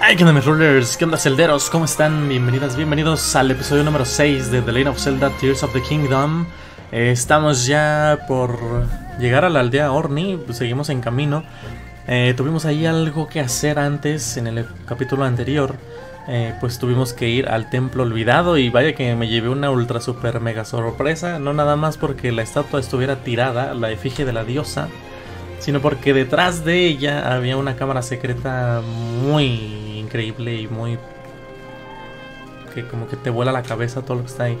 Hey, ¿qué onda mis rulers? ¿Qué onda celderos? ¿Cómo están? Bienvenidas, bienvenidos al episodio número 6 de The Legend of Zelda: Tears of the Kingdom. Estamos ya por llegar a la aldea Orni, pues seguimos en camino. Tuvimos ahí algo que hacer antes, en el capítulo anterior. Pues tuvimos que ir al templo olvidado y vaya que me llevé una ultra super mega sorpresa. No nada más porque la estatua estuviera tirada, la efigie de la diosa, sino porque detrás de ella había una cámara secreta muy increíble y muy... que como que te vuela la cabeza todo lo que está ahí.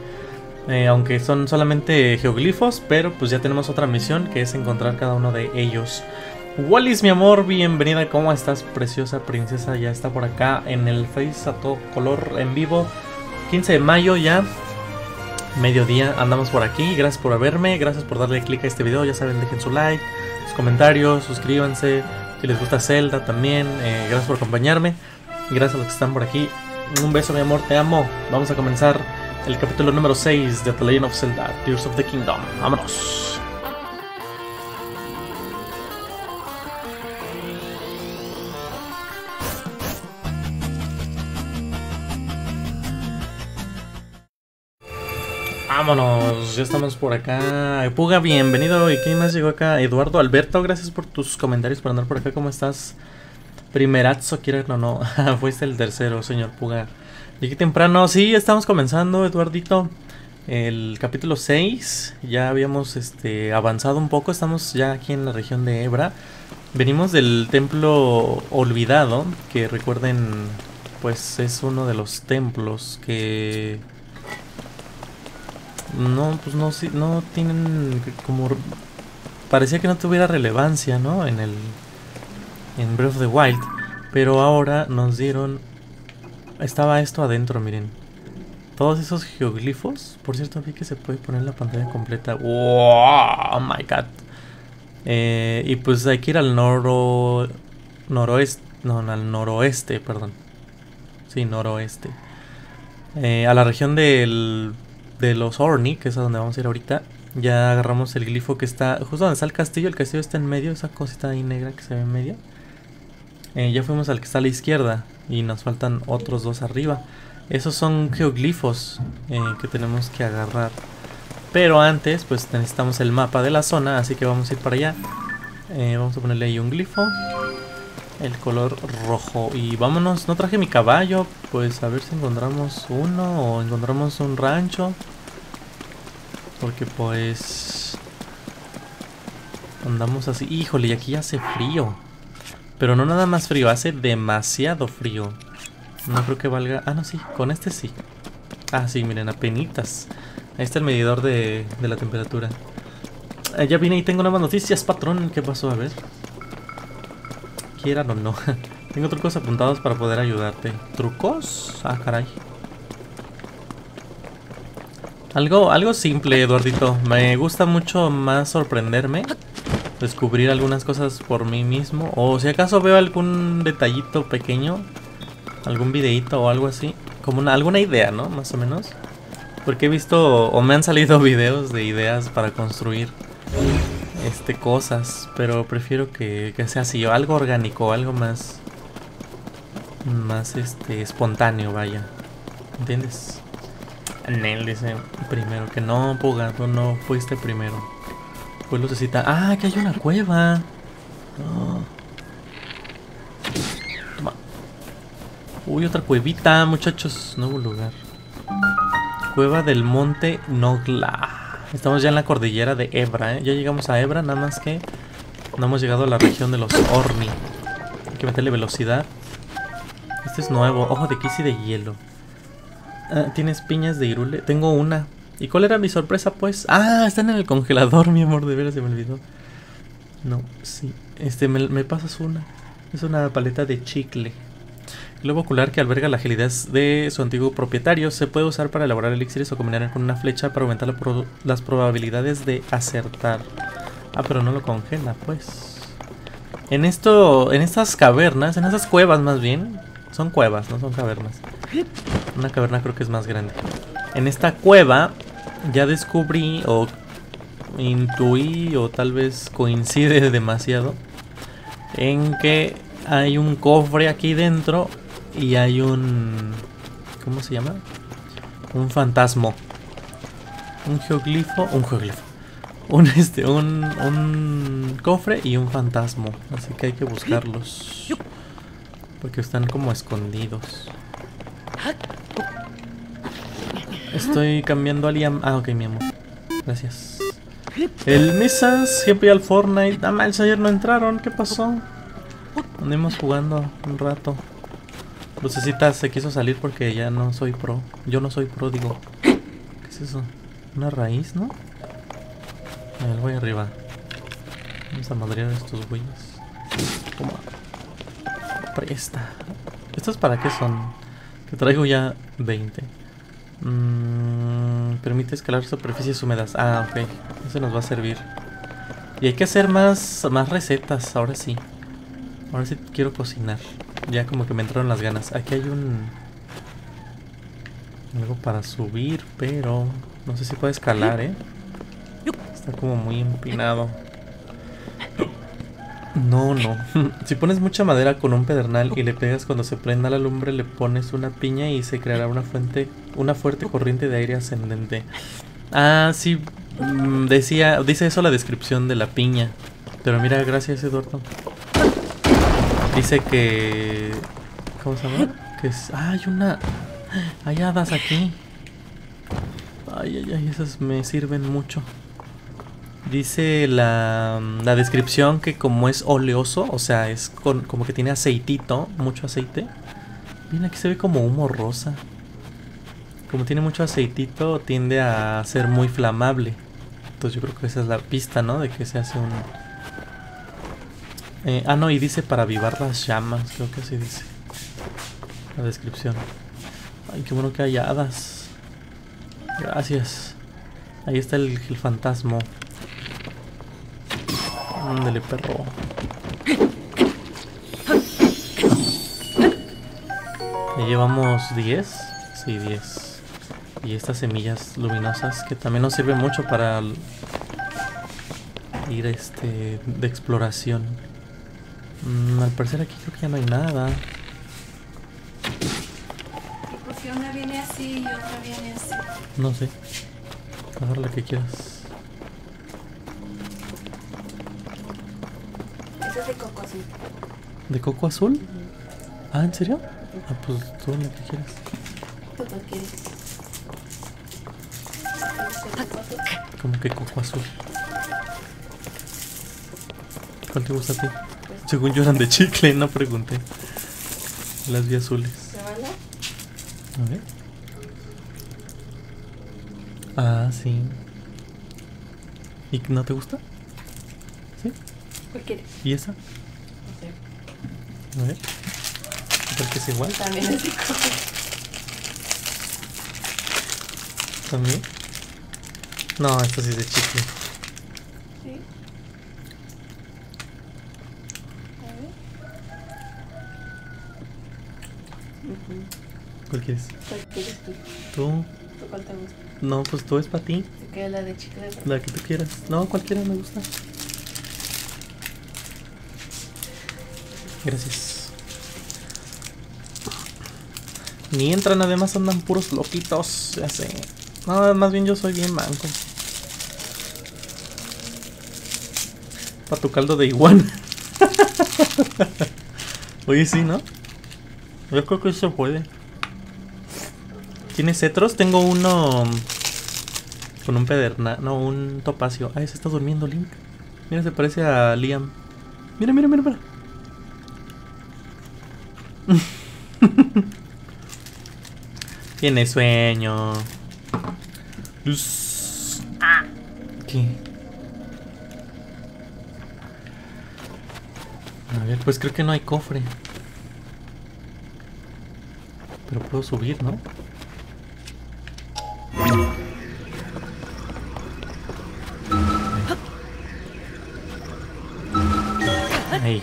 Aunque son solamente geoglifos, pero pues ya tenemos otra misión que es encontrar cada uno de ellos. Wallis, mi amor, bienvenida, ¿cómo estás, preciosa princesa? Ya está por acá en el Face a todo color en vivo. 15 de mayo ya, mediodía, andamos por aquí. Gracias por verme, gracias por darle click a este video. Ya saben, dejen su like, sus comentarios, suscríbanse. Si les gusta Zelda también, gracias por acompañarme. Gracias a los que están por aquí. Un beso, mi amor, te amo. Vamos a comenzar el capítulo número 6 de The Legend of Zelda: Tears of the Kingdom. Vámonos. Vámonos, ya estamos por acá. Puga, bienvenido. ¿Y quién más llegó acá? Eduardo Alberto, gracias por tus comentarios, por andar por acá. ¿Cómo estás? Primerazo, quieran o no. Fuiste el tercero, señor Puga. Llegué temprano. Sí, estamos comenzando, Eduardito, el capítulo 6. Ya habíamos avanzado un poco. Estamos ya aquí en la región de Hebra. Venimos del templo olvidado, que recuerden, pues es uno de los templos que... no, pues no tienen como... parecía que no tuviera relevancia, ¿no? En Breath of the Wild. Pero ahora nos dieron... estaba esto adentro, miren. Todos esos geoglifos. Por cierto, vi que se puede poner la pantalla completa. ¡Wow! ¡Oh, my God! Y pues hay que ir al noroeste. No, al noroeste, perdón. Sí, noroeste. A la región de los Orni, que es a donde vamos a ir ahorita. Ya agarramos el glifo que está justo donde está el castillo. El castillo está en medio, esa cosita ahí negra que se ve en medio. Ya fuimos al que está a la izquierda y nos faltan otros dos arriba. Esos son geoglifos que tenemos que agarrar. Pero antes pues necesitamos el mapa de la zona, así que vamos a ir para allá. Vamos a ponerle ahí un glifo, el color rojo, y vámonos. No traje mi caballo, pues a ver si encontramos uno o encontramos un rancho, porque pues andamos así. Híjole, y aquí hace frío, pero no nada más frío, hace demasiado frío. No creo que valga... ah, no, sí, con este sí. Ah, sí, miren, apenitas. Ahí está el medidor de la temperatura. Ya vine y tengo nuevas noticias, patrón. ¿Qué pasó? A ver, quieran o no. Tengo trucos apuntados para poder ayudarte. ¿Trucos? Ah, caray. Algo simple, Eduardito. Me gusta mucho más sorprenderme, descubrir algunas cosas por mí mismo. O si acaso veo algún detallito pequeño, algún videito o algo así, como alguna idea, ¿no? Más o menos. Porque he visto o me han salido videos de ideas para construir cosas, pero prefiero que sea así, algo orgánico, algo más espontáneo, vaya, ¿entiendes? Anel dice primero que no, Puga, tú no fuiste primero. Pues lucecita, ah, que hay una cueva. Oh. Toma. Uy, otra cuevita, muchachos, nuevo lugar. Cueva del monte Nogla. Estamos ya en la cordillera de Hebra, ¿eh? Ya llegamos a Hebra, nada más que no hemos llegado a la región de los Orni. Hay que meterle velocidad. Este es nuevo, ojo de quisi de hielo. Ah, ¿tienes piñas de Hyrule? Tengo una. ¿Y cuál era mi sorpresa, pues? Ah, están en el congelador, mi amor, de veras se me olvidó. No, sí. Me pasas una. Es una paleta de chicle. Globo ocular que alberga la agilidad de su antiguo propietario. Se puede usar para elaborar elixires o combinar con una flecha para aumentar las probabilidades de acertar. Ah, pero no lo congela, pues. En estas cavernas, en esas cuevas más bien. Son cuevas, no son cavernas. Una caverna creo que es más grande. En esta cueva ya descubrí o intuí o tal vez coincide demasiado en que hay un cofre aquí dentro y hay un... ¿cómo se llama? Un fantasma. Un geoglifo. Un geoglifo. Un cofre y un fantasma. Así que hay que buscarlos, porque están como escondidos. Estoy cambiando a Liam. Ah, ok, mi amor. Gracias. El Misas, GP al Fortnite. Ah, mal, ayer no entraron. ¿Qué pasó? Andamos jugando un rato. Crucecita se quiso salir porque ya no soy pro. Yo no soy pro, digo. ¿Qué es eso? Una raíz, ¿no? A ver, voy arriba. Vamos a madrear estos güeyes. Toma. Presta. ¿Estos para qué son? Que traigo ya 20. Permite escalar superficies húmedas. Ah, ok. Eso nos va a servir. Y hay que hacer más recetas. Ahora sí. Ahora sí quiero cocinar. Ya como que me entraron las ganas. Aquí hay algo para subir, pero no sé si puede escalar, ¿eh? Está como muy empinado. No, no. Si pones mucha madera con un pedernal y le pegas cuando se prenda la lumbre, le pones una piña y se creará una fuerte corriente de aire ascendente. Ah, sí. Dice eso la descripción de la piña. Pero mira, gracias, Eduardo. Dice que... ¿cómo se llama? Que es... ah, hay una... hay hadas aquí. Ay, ay, ay, esas me sirven mucho. Dice la descripción que como es oleoso, o sea, es como que tiene aceitito, mucho aceite. Miren, aquí se ve como humo rosa. Como tiene mucho aceitito, tiende a ser muy flamable. Entonces yo creo que esa es la pista, ¿no? De que se hace un... ah, no, y dice para avivar las llamas, creo que así dice la descripción. Ay, qué bueno que hay hadas. Gracias. Ahí está el fantasma. Ándale, perro. Ya llevamos 10. Sí, 10. Y estas semillas luminosas que también nos sirven mucho para ir de exploración. Al parecer aquí creo que ya no hay nada. ¿Por qué una viene así y otra viene así? No sé. Agarra la que quieras. De coco azul. ¿De coco azul? Uh-huh. Ah, ¿en serio? Uh-huh. Ah, pues tú lo que quieras. Tú lo quieres. ¿Cómo que coco azul? ¿Cuál te gusta a ti? Pues, según yo eran de chicle, no pregunté. Las vi azules. ¿Se van a? A ver. Ah, sí. ¿Y no te gusta? ¿Sí? Cualquiera. ¿Y esa? No sé. A ver. ¿Por qué es igual? También es de coco. ¿También? No, esta sí es de chicle. Sí. A ver. ¿Cuál quieres? ¿Cuál quieres tú? ¿Tú? ¿Tú cuál te gusta? No, pues tú es para ti. ¿Te queda la de chicle? La que tú quieras. No, cualquiera me gusta. Gracias. Ni entran, además andan puros loquitos. Ya sé. No, más bien yo soy bien manco. Para tu caldo de iguana. Oye, sí, ¿no? Yo creo que eso puede. ¿Tienes cetros? Tengo uno con un pedernal. No, un topacio. Ay, se está durmiendo Link. Mira, se parece a Liam. Mira, mira, mira, mira. Tiene sueño. Luz. Ah. ¿Qué? A ver, pues creo que no hay cofre. Pero puedo subir, ¿no? Ahí.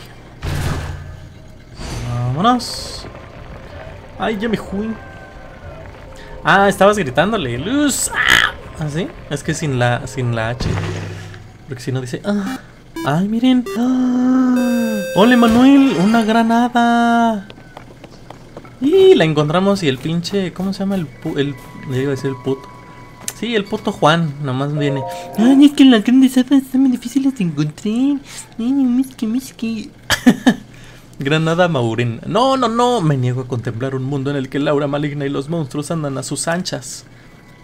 Vámonos. Ay, ya me fui. Ah, estabas gritándole. Luz. ¡Ah! ¿Así? Es que sin la H. Porque si no dice. ¡Ah! Ay, miren. ¡Ah! Ole, Manuel, una granada. Y la encontramos y el pinche... ¿Cómo se llama? Le iba a decir el puto. Sí, el puto Juan. Nomás viene. Ay, es que las grandes aves están muy difíciles de encontrar. Ay, es que... Granada Maurín. No, no, no. Me niego a contemplar un mundo en el que Laura maligna y los monstruos andan a sus anchas.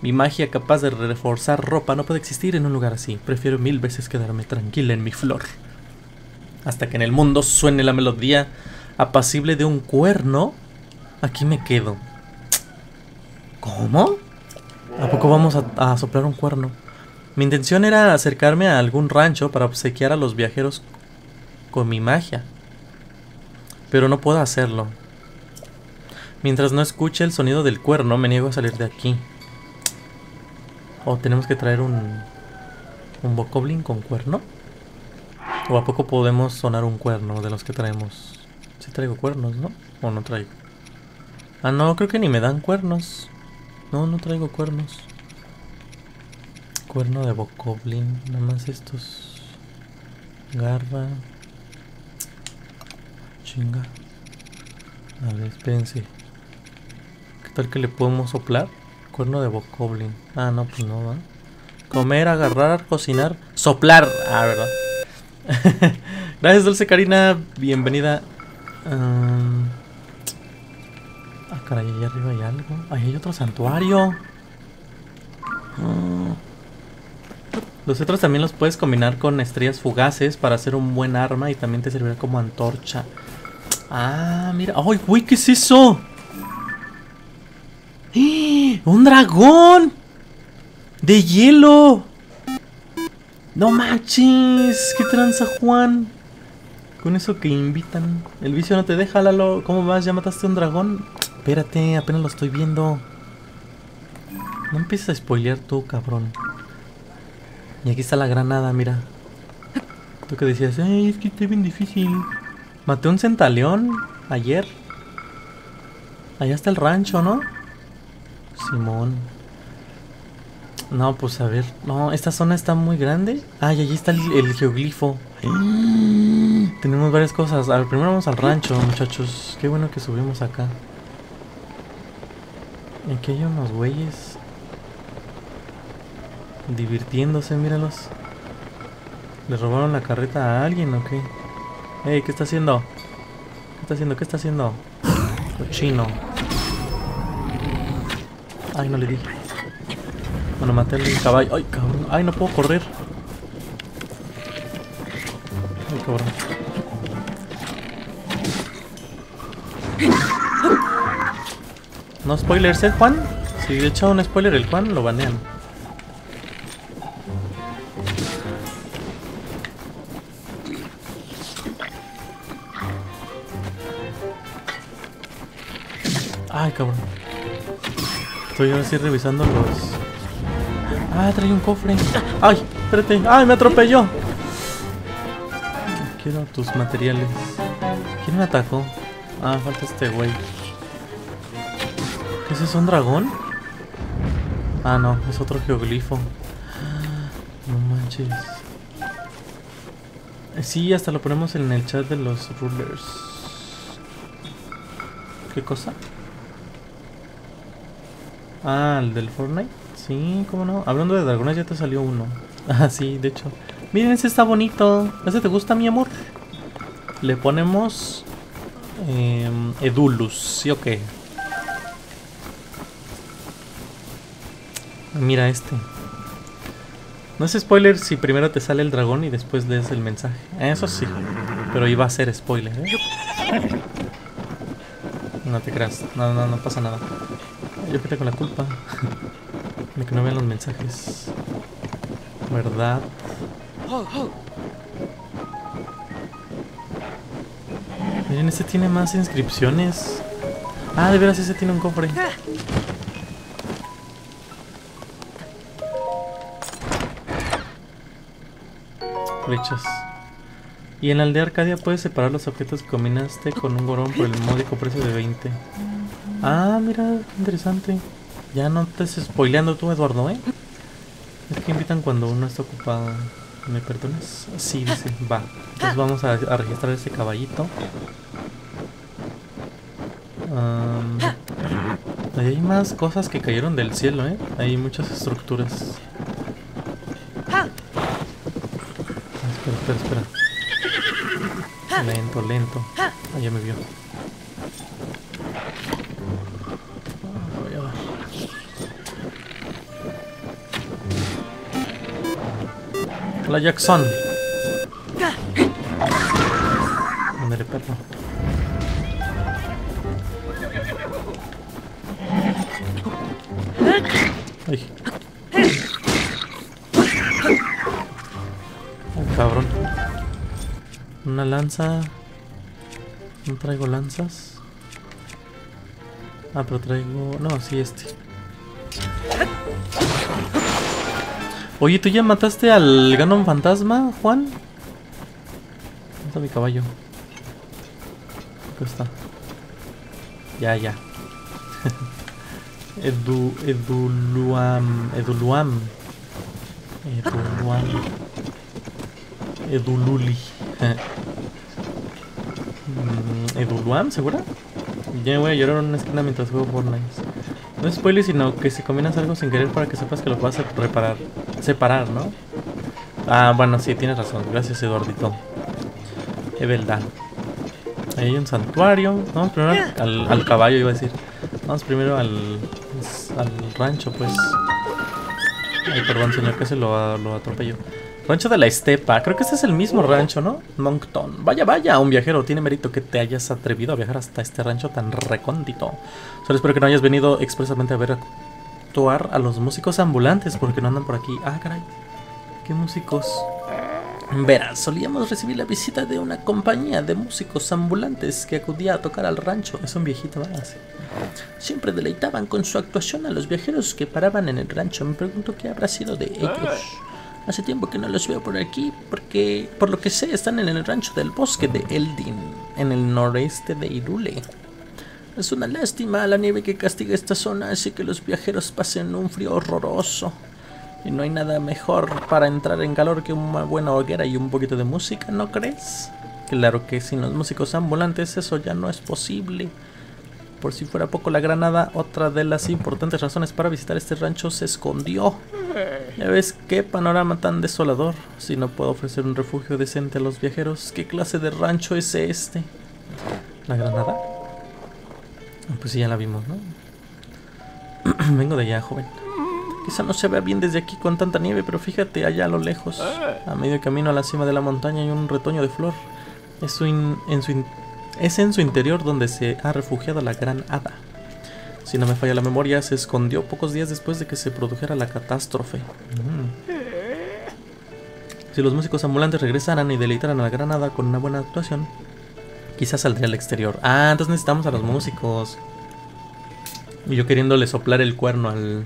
Mi magia capaz de reforzar ropa no puede existir en un lugar así. Prefiero 1000 veces quedarme tranquila en mi flor. Hasta que en el mundo suene la melodía apacible de un cuerno, aquí me quedo. ¿Cómo? ¿A poco vamos a soplar un cuerno? Mi intención era acercarme a algún rancho para obsequiar a los viajeros con mi magia. Pero no puedo hacerlo. Mientras no escuche el sonido del cuerno, me niego a salir de aquí. ¿O tenemos que traer un Bokoblin con cuerno? ¿O a poco podemos sonar un cuerno de los que traemos? Sí traigo cuernos, ¿no? ¿O no traigo? Ah, no, creo que ni me dan cuernos. No, no traigo cuernos. Cuerno de Bokoblin. Nada más estos. Garba. Chinga. A ver, espérense. ¿Qué tal que le podemos soplar? Cuerno de Bokoblin. Ah, no, pues no va. Comer, agarrar, cocinar, soplar. Ah, verdad. Gracias, Dulce Karina. Bienvenida. Ah, caray, allá arriba hay algo. Ahí hay otro santuario. Los otros también los puedes combinar con estrellas fugaces para hacer un buen arma y también te servirá como antorcha. Ah, mira. ¡Ay, güey! ¿Qué es eso? ¡Un dragón! ¡De hielo! ¡No manches! ¡Qué tranza, Juan! Con eso que invitan. El vicio no te deja, Lalo. ¿Cómo vas? ¿Ya mataste a un dragón? Espérate, apenas lo estoy viendo. No empieces a spoilear tú, cabrón. Y aquí está la granada, mira. Tú que decías, ¡ay, es que está bien difícil! Maté un centaleón ayer. Allá está el rancho, ¿no? Simón. No, pues a ver. No, esta zona está muy grande. Ah, y allí está el geoglifo. Tenemos varias cosas. A ver, primero vamos al rancho, muchachos. Qué bueno que subimos acá. Aquí hay unos güeyes divirtiéndose, míralos. ¿Le robaron la carreta a alguien o qué? Ey, ¿qué está haciendo? ¿Qué está haciendo? ¿Qué está haciendo? Cochino. Ay, no le di. Bueno, maté al caballo. Ay, cabrón. Ay, no puedo correr. Ay, cabrón. No spoilers, ¿eh, Juan? Si he echado un spoiler el Juan, lo banean. Ay, cabrón. Estoy ahora sí revisando los... Ah, trae un cofre. Ay, espérate. Ay, me atropelló. Quiero tus materiales. ¿Quién me atacó? Ah, falta este güey. ¿Qué es eso? ¿Un dragón? Ah, no. Es otro geoglifo. No manches. Sí, hasta lo ponemos en el chat de los rulers. ¿Qué cosa? Ah, el del Fortnite. Sí, cómo no. Hablando de dragones, ya te salió uno. Ah, sí, de hecho. Miren, ese está bonito. ¿Ese te gusta, mi amor? Le ponemos Edulus, ¿sí o qué? Mira este. No es spoiler si primero te sale el dragón y después lees el mensaje. Eso sí. Pero iba a ser spoiler, ¿eh? No te creas. No, no, no pasa nada. Yo quedé con la culpa de que no vean los mensajes. ¿Verdad? Miren, este tiene más inscripciones. Ah, de veras, ese tiene un cofre. Flechas. Y en la aldea Arcadia puedes separar los objetos que combinaste con un gorón por el módico precio de 20. Ah, mira, interesante. Ya no te estés spoileando tú, Eduardo, ¿eh? Es que invitan cuando uno está ocupado. ¿Me perdonas? Sí, dice, va. Entonces vamos a registrar ese caballito. Ahí hay más cosas que cayeron del cielo, ¿eh? Hay muchas estructuras. Espera. Lento. Ah, ya me vio. Hola, Jackson. Ándale, perro. Ay. Oh, cabrón. Una lanza. No traigo lanzas. Ah, pero traigo... No, sí, este. Oye, ¿tú ya mataste al Ganon fantasma, Juan? ¿Dónde está mi caballo? Acá está. Ya. Eduluam, ¿segura? Ya me voy a llorar en una esquina mientras juego Fortnite. No spoilers, sino que si combinas algo sin querer para que sepas que lo vas a reparar. Separar, ¿no? Ah, bueno, sí, tienes razón. Gracias, Eduardito. Es verdad. Ahí hay un santuario. Vamos primero al caballo, iba a decir. Vamos primero al rancho, pues. Ay, perdón, señor, que se lo atropelló. Rancho de la Estepa. Creo que este es el mismo rancho, ¿no? Moncton. Vaya, un viajero. Tiene mérito que te hayas atrevido a viajar hasta este rancho tan recóndito. Solo espero que no hayas venido expresamente a ver... actuar a los músicos ambulantes porque no andan por aquí. Ah, caray. ¿Qué músicos? Verás, solíamos recibir la visita de una compañía de músicos ambulantes que acudía a tocar al rancho. Es un viejito más. Siempre deleitaban con su actuación a los viajeros que paraban en el rancho. Me pregunto qué habrá sido de ellos. Hace tiempo que no los veo por aquí porque, por lo que sé, están en el rancho del bosque de Eldin, en el noreste de Hyrule. Es una lástima la nieve que castiga esta zona, hace que los viajeros pasen un frío horroroso. Y no hay nada mejor para entrar en calor que una buena hoguera y un poquito de música, ¿no crees? Claro que sin los músicos ambulantes eso ya no es posible. Por si fuera poco, la granada, otra de las importantes razones para visitar este rancho, se escondió. Ya ves qué panorama tan desolador. Si no puedo ofrecer un refugio decente a los viajeros, ¿qué clase de rancho es este? ¿La granada? Pues sí, ya la vimos, ¿no? Vengo de allá, joven. Quizá no se vea bien desde aquí con tanta nieve, pero fíjate allá a lo lejos. A medio camino a la cima de la montaña hay un retoño de flor. Es en su interior donde se ha refugiado la gran hada. Si no me falla la memoria, se escondió pocos días después de que se produjera la catástrofe. Si los músicos ambulantes regresaran y deleitaran a la gran hada con una buena actuación, quizás saldría al exterior. Ah, entonces necesitamos a los músicos. Y yo queriéndole soplar el cuerno al...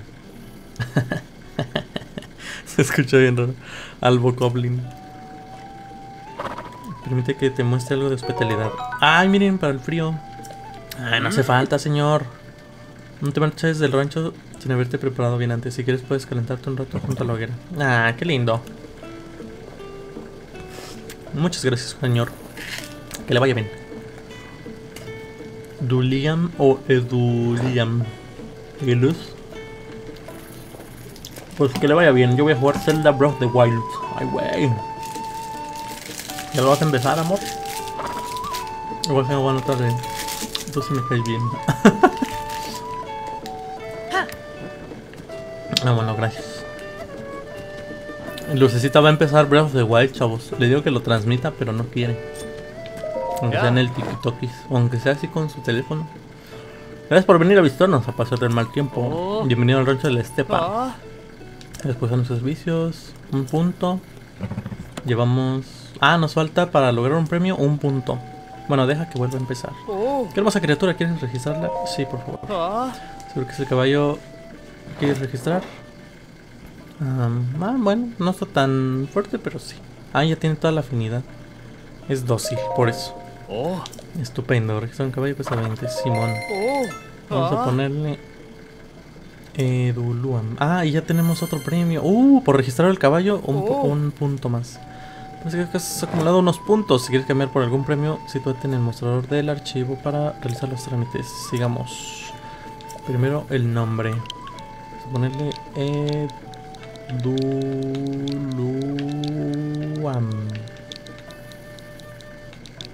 Se escucha bien raro. Al Bokoblin. Permite que te muestre algo de hospitalidad. Ay, miren, para el frío. Ay, no hace falta, señor. No te marches del rancho sin haberte preparado bien antes. Si quieres puedes calentarte un rato junto a la hoguera. Ah, qué lindo. Muchas gracias, señor. Que le vaya bien. Duliam o Eduliam. Luz. Pues que le vaya bien. Yo voy a jugar Zelda Breath of the Wild. Ay, güey. ¿Ya lo vas a empezar, amor? Igual se me va a notar bien. Tú sí me caes bien. No, bueno, gracias. Lucecita va a empezar Breath of the Wild, chavos. Le digo que lo transmita, pero no quiere. Aunque sea en el TikTokis, aunque sea así con su teléfono. Gracias por venir a visitarnos a pasar el mal tiempo. Bienvenido al rancho de la estepa. Después a nuestros vicios. Un punto. Llevamos... Ah, nos falta para lograr un premio un punto. Bueno, deja que vuelva a empezar. Qué hermosa criatura, ¿quieres registrarla? Sí, por favor. Seguro que es el caballo. ¿Quieres registrar? Bueno, no está tan fuerte, pero sí. Ah, ya tiene toda la afinidad. Es dócil, por eso. Estupendo, registra un caballo pesa 20, Simón. Vamos a ponerle Eduluam. Ah, y ya tenemos otro premio. Por registrar el caballo un punto más. Parece que has acumulado unos puntos. Si quieres cambiar por algún premio, sitúate en el mostrador del archivo para realizar los trámites. Sigamos. Primero el nombre. Vamos a ponerle Eduluan.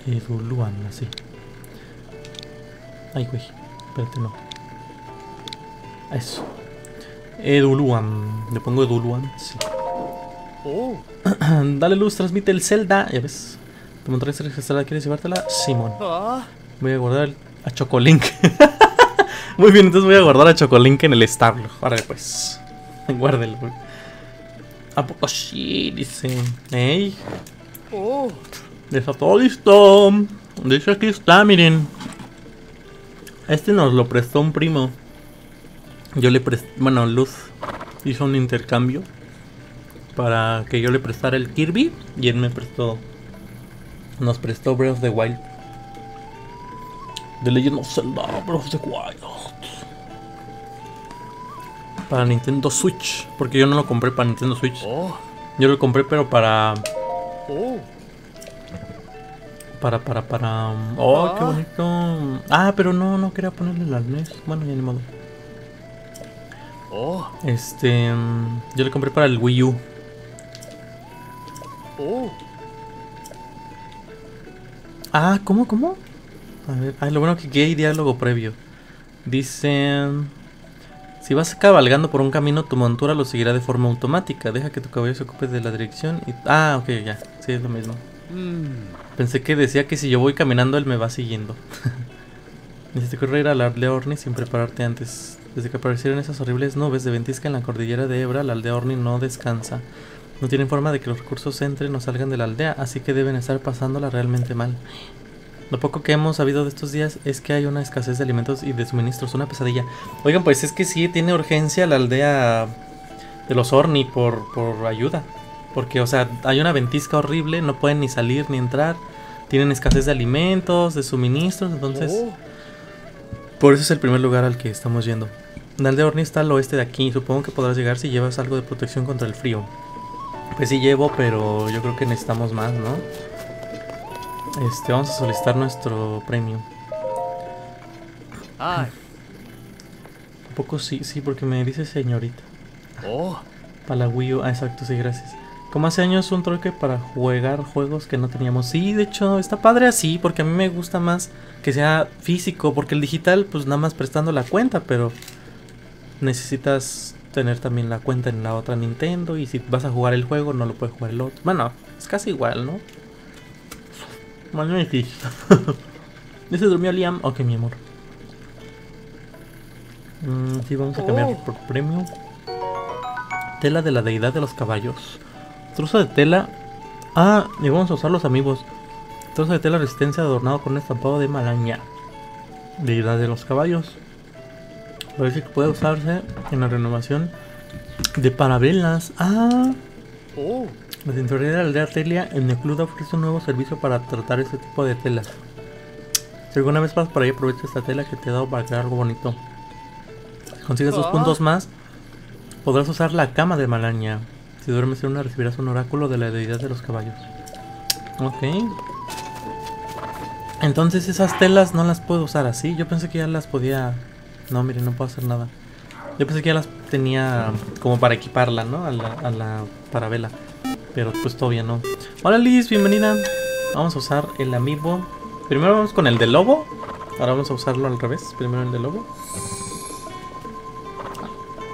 Eduluan, así. Ay, güey. Espérate, no. Eso. Eduluan. Le pongo Eduluan, sí. Oh. Dale luz, transmite el Zelda. Ya ves. Te montaré esta registrada. ¿Quieres llevártela? Simón. Voy a guardar a Chocolink. Muy bien, entonces voy a guardar a Chocolink en el establo. Ahora pues. Guárdelo. ¿A poco sí? Dice. ¡Ey! Oh. Está todo listo. De hecho, aquí está, miren. Este nos lo prestó un primo. Yo le presté. Bueno, Luz hizo un intercambio para que yo le prestara el Kirby y él me prestó. Nos prestó Breath of the Wild. The Legend of Zelda, Breath of the Wild. Para Nintendo Switch. Porque yo no lo compré para Nintendo Switch. Yo lo compré, pero para. Para. Oh, qué bonito. Ah, pero no quería ponerle la NES. Bueno, ya ni modo. Yo le compré para el Wii U. Ah, ¿cómo? A ver, lo bueno que hay diálogo previo. Dicen: si vas cabalgando por un camino, tu montura lo seguirá de forma automática. Deja que tu caballo se ocupe de la dirección y... Ah, ok, ya, sí, es lo mismo. Pensé que decía que si yo voy caminando, él me va siguiendo. Necesito correr a la aldea Orni sin prepararte antes. Desde que aparecieron esas horribles nubes de ventisca en la cordillera de Hebra, la aldea Orni no descansa. No tienen forma de que los recursos entren o salgan de la aldea, así que deben estar pasándola realmente mal. Lo poco que hemos sabido de estos días es que hay una escasez de alimentos y de suministros, una pesadilla. Oigan, pues es que sí tiene urgencia la aldea de los Orni por ayuda. Porque, o sea, hay una ventisca horrible, no pueden ni salir ni entrar. Tienen escasez de alimentos, de suministros, entonces... Por eso es el primer lugar al que estamos yendo. La aldea Orni está al oeste de aquí, supongo que podrás llegar si llevas algo de protección contra el frío. Pues sí llevo, pero yo creo que necesitamos más, ¿no? Vamos a solicitar nuestro premio. Ah. Un poco sí, porque me dice señorita. Para la Wii U. Ah, exacto, sí, gracias. Como hace años un truque para jugar juegos que no teníamos. Sí, de hecho, está padre así, porque a mí me gusta más que sea físico, porque el digital, pues nada más prestando la cuenta, pero necesitas tener también la cuenta en la otra Nintendo, y si vas a jugar el juego, no lo puedes jugar el otro. Bueno, es casi igual, ¿no? Magnífico. ¿Ya se durmió Liam? Ok, mi amor. Sí, vamos a cambiar por premio. Tela de la deidad de los caballos. Trozo de tela. Ah, y vamos a usar los amigos. Trozo de tela resistencia adornado con un estampado de maraña. Deidad de los caballos. Parece que puede usarse en la renovación de parabelas. Ah. La tintorería de la aldea Telia en Necluda ofrece un nuevo servicio para tratar este tipo de telas. Si alguna vez vas por ahí, aprovecha esta tela que te he dado para crear algo bonito. Si consigues 2 puntos más, podrás usar la cama de Malaña. Si duermes en una, recibirás un oráculo de la deidad de los caballos. Ok. Entonces esas telas no las puedo usar así. Yo pensé que ya las podía... No, miren, no puedo hacer nada. Yo pensé que ya las tenía como para equiparla, ¿no? A la parabela. Pero pues todavía no. Hola Liz, bienvenida. Vamos a usar el amiibo. Primero vamos con el de lobo. Ahora vamos a usarlo al revés. Primero el de lobo.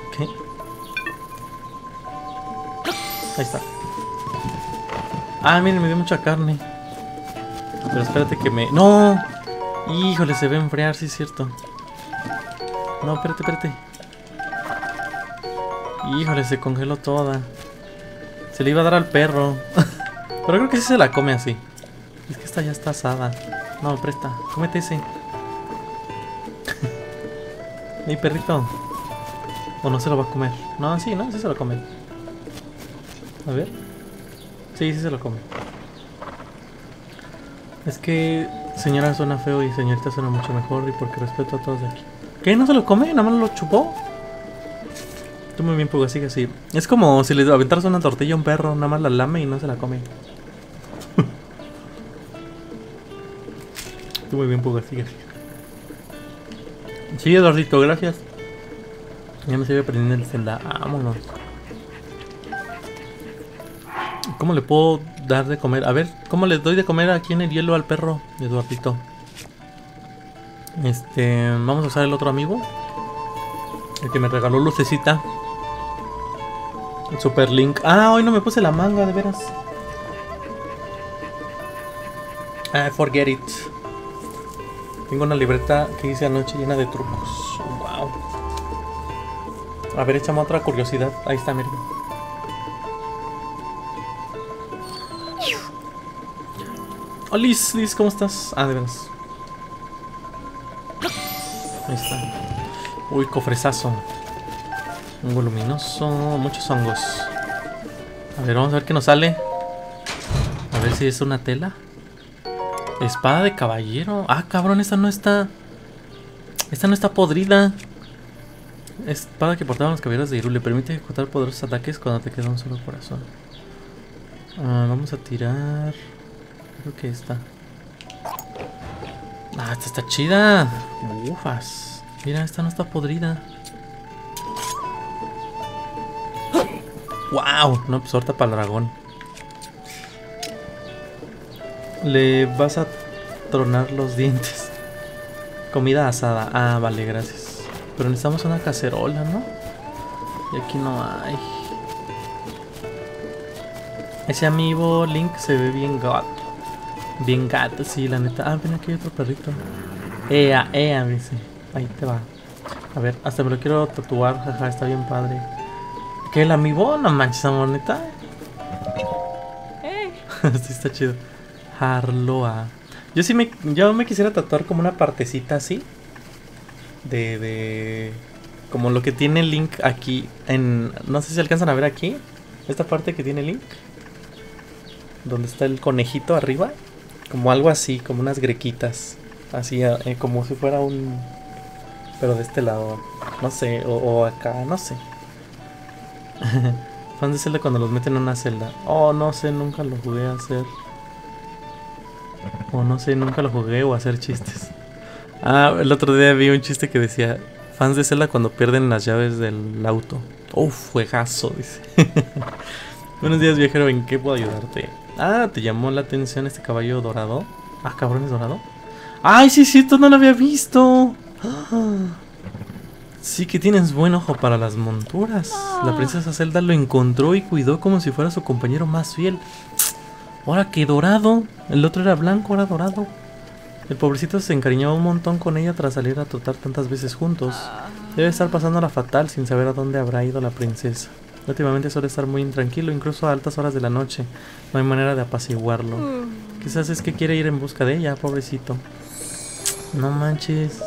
Ok. Ahí está. Ah, miren, me dio mucha carne. Pero espérate que me... ¡No! Híjole, se ve enfriar, sí es cierto. No, espérate. Híjole, se congeló toda. Se le iba a dar al perro. Pero creo que sí se la come así. Es que esta ya está asada. No, presta, cómete ese. Mi perrito. O no se lo va a comer. No, sí, no, sí se lo come. A ver. Sí se lo come. Es que señora suena feo y señorita suena mucho mejor. Y porque respeto a todos de aquí. ¿Qué? ¿No se lo come? ¿Nada más lo chupó? Tú muy bien, Puga, sigue así. Es como si le aventaras una tortilla a un perro, nada más la lame y no se la come. Estuve bien poco, así que sí. Sí, Eduardito, gracias. Ya me estoy aprendiendo el Zelda. Vámonos. ¿Cómo le puedo dar de comer? A ver, ¿cómo le doy de comer aquí en el hielo al perro, Eduardito? Vamos a usar el otro amigo, el que me regaló lucecita. El Super Link. Ah, hoy no me puse la manga, de veras. Forget it. Tengo una libreta que hice anoche llena de trucos. Wow. A ver, échame otra curiosidad. Ahí está, miren. Hola, Liz, ¿cómo estás? Ah, de veras. Ahí está. Uy, cofresazo. Un voluminoso. Muchos hongos. A ver, vamos a ver qué nos sale. A ver si es una tela. Espada de caballero. Ah, cabrón, esta no está. Esta no está podrida. Espada que portaban los caballeros de Hyrule. Permite ejecutar poderosos ataques cuando te queda un solo corazón. Ah, vamos a tirar. Creo que esta. Ah, esta está chida. Ufas. Mira, esta no está podrida. Wow. No, pues ahorita para el dragón. Le vas a tronar los dientes. Comida asada. Ah, vale, gracias. Pero necesitamos una cacerola, ¿no? Y aquí no hay. Ese amigo Link se ve bien gato. Bien gato, sí, la neta. Ah, ven, aquí hay otro perrito. Ea, ea, dice. Ahí te va. A ver, hasta me lo quiero tatuar. Jaja, está bien padre. ¿Qué, el amigo? No manches, amor, neta. Sí, está chido. Harloa. Yo sí me, yo me quisiera tatuar como una partecita así. Como lo que tiene Link aquí. No sé si alcanzan a ver aquí. Esta parte que tiene Link. Donde está el conejito arriba. Como algo así, como unas grequitas. Así, como si fuera un... Pero de este lado. No sé, o acá, no sé. Fans de Zelda cuando los meten en una celda. Oh, no sé, nunca lo jugué a hacer. O no sé, nunca lo jugué o hacer chistes. Ah, el otro día vi un chiste que decía: fans de Zelda cuando pierden las llaves del auto. Uf, juegazo, dice. Buenos días, viajero, ¿en qué puedo ayudarte? Ah, ¿te llamó la atención este caballo dorado? Ah, cabrón, ¿es dorado? ¡Ay, sí, sí! ¡Esto no lo había visto! Ah, sí que tienes buen ojo para las monturas. La princesa Zelda lo encontró y cuidó como si fuera su compañero más fiel. Ahora que dorado, el otro era blanco, ahora dorado. El pobrecito se encariñó un montón con ella tras salir a trotar tantas veces juntos. Debe estar pasándola fatal sin saber a dónde habrá ido la princesa. Últimamente suele estar muy intranquilo, incluso a altas horas de la noche. No hay manera de apaciguarlo. Quizás es que quiere ir en busca de ella, pobrecito. No manches.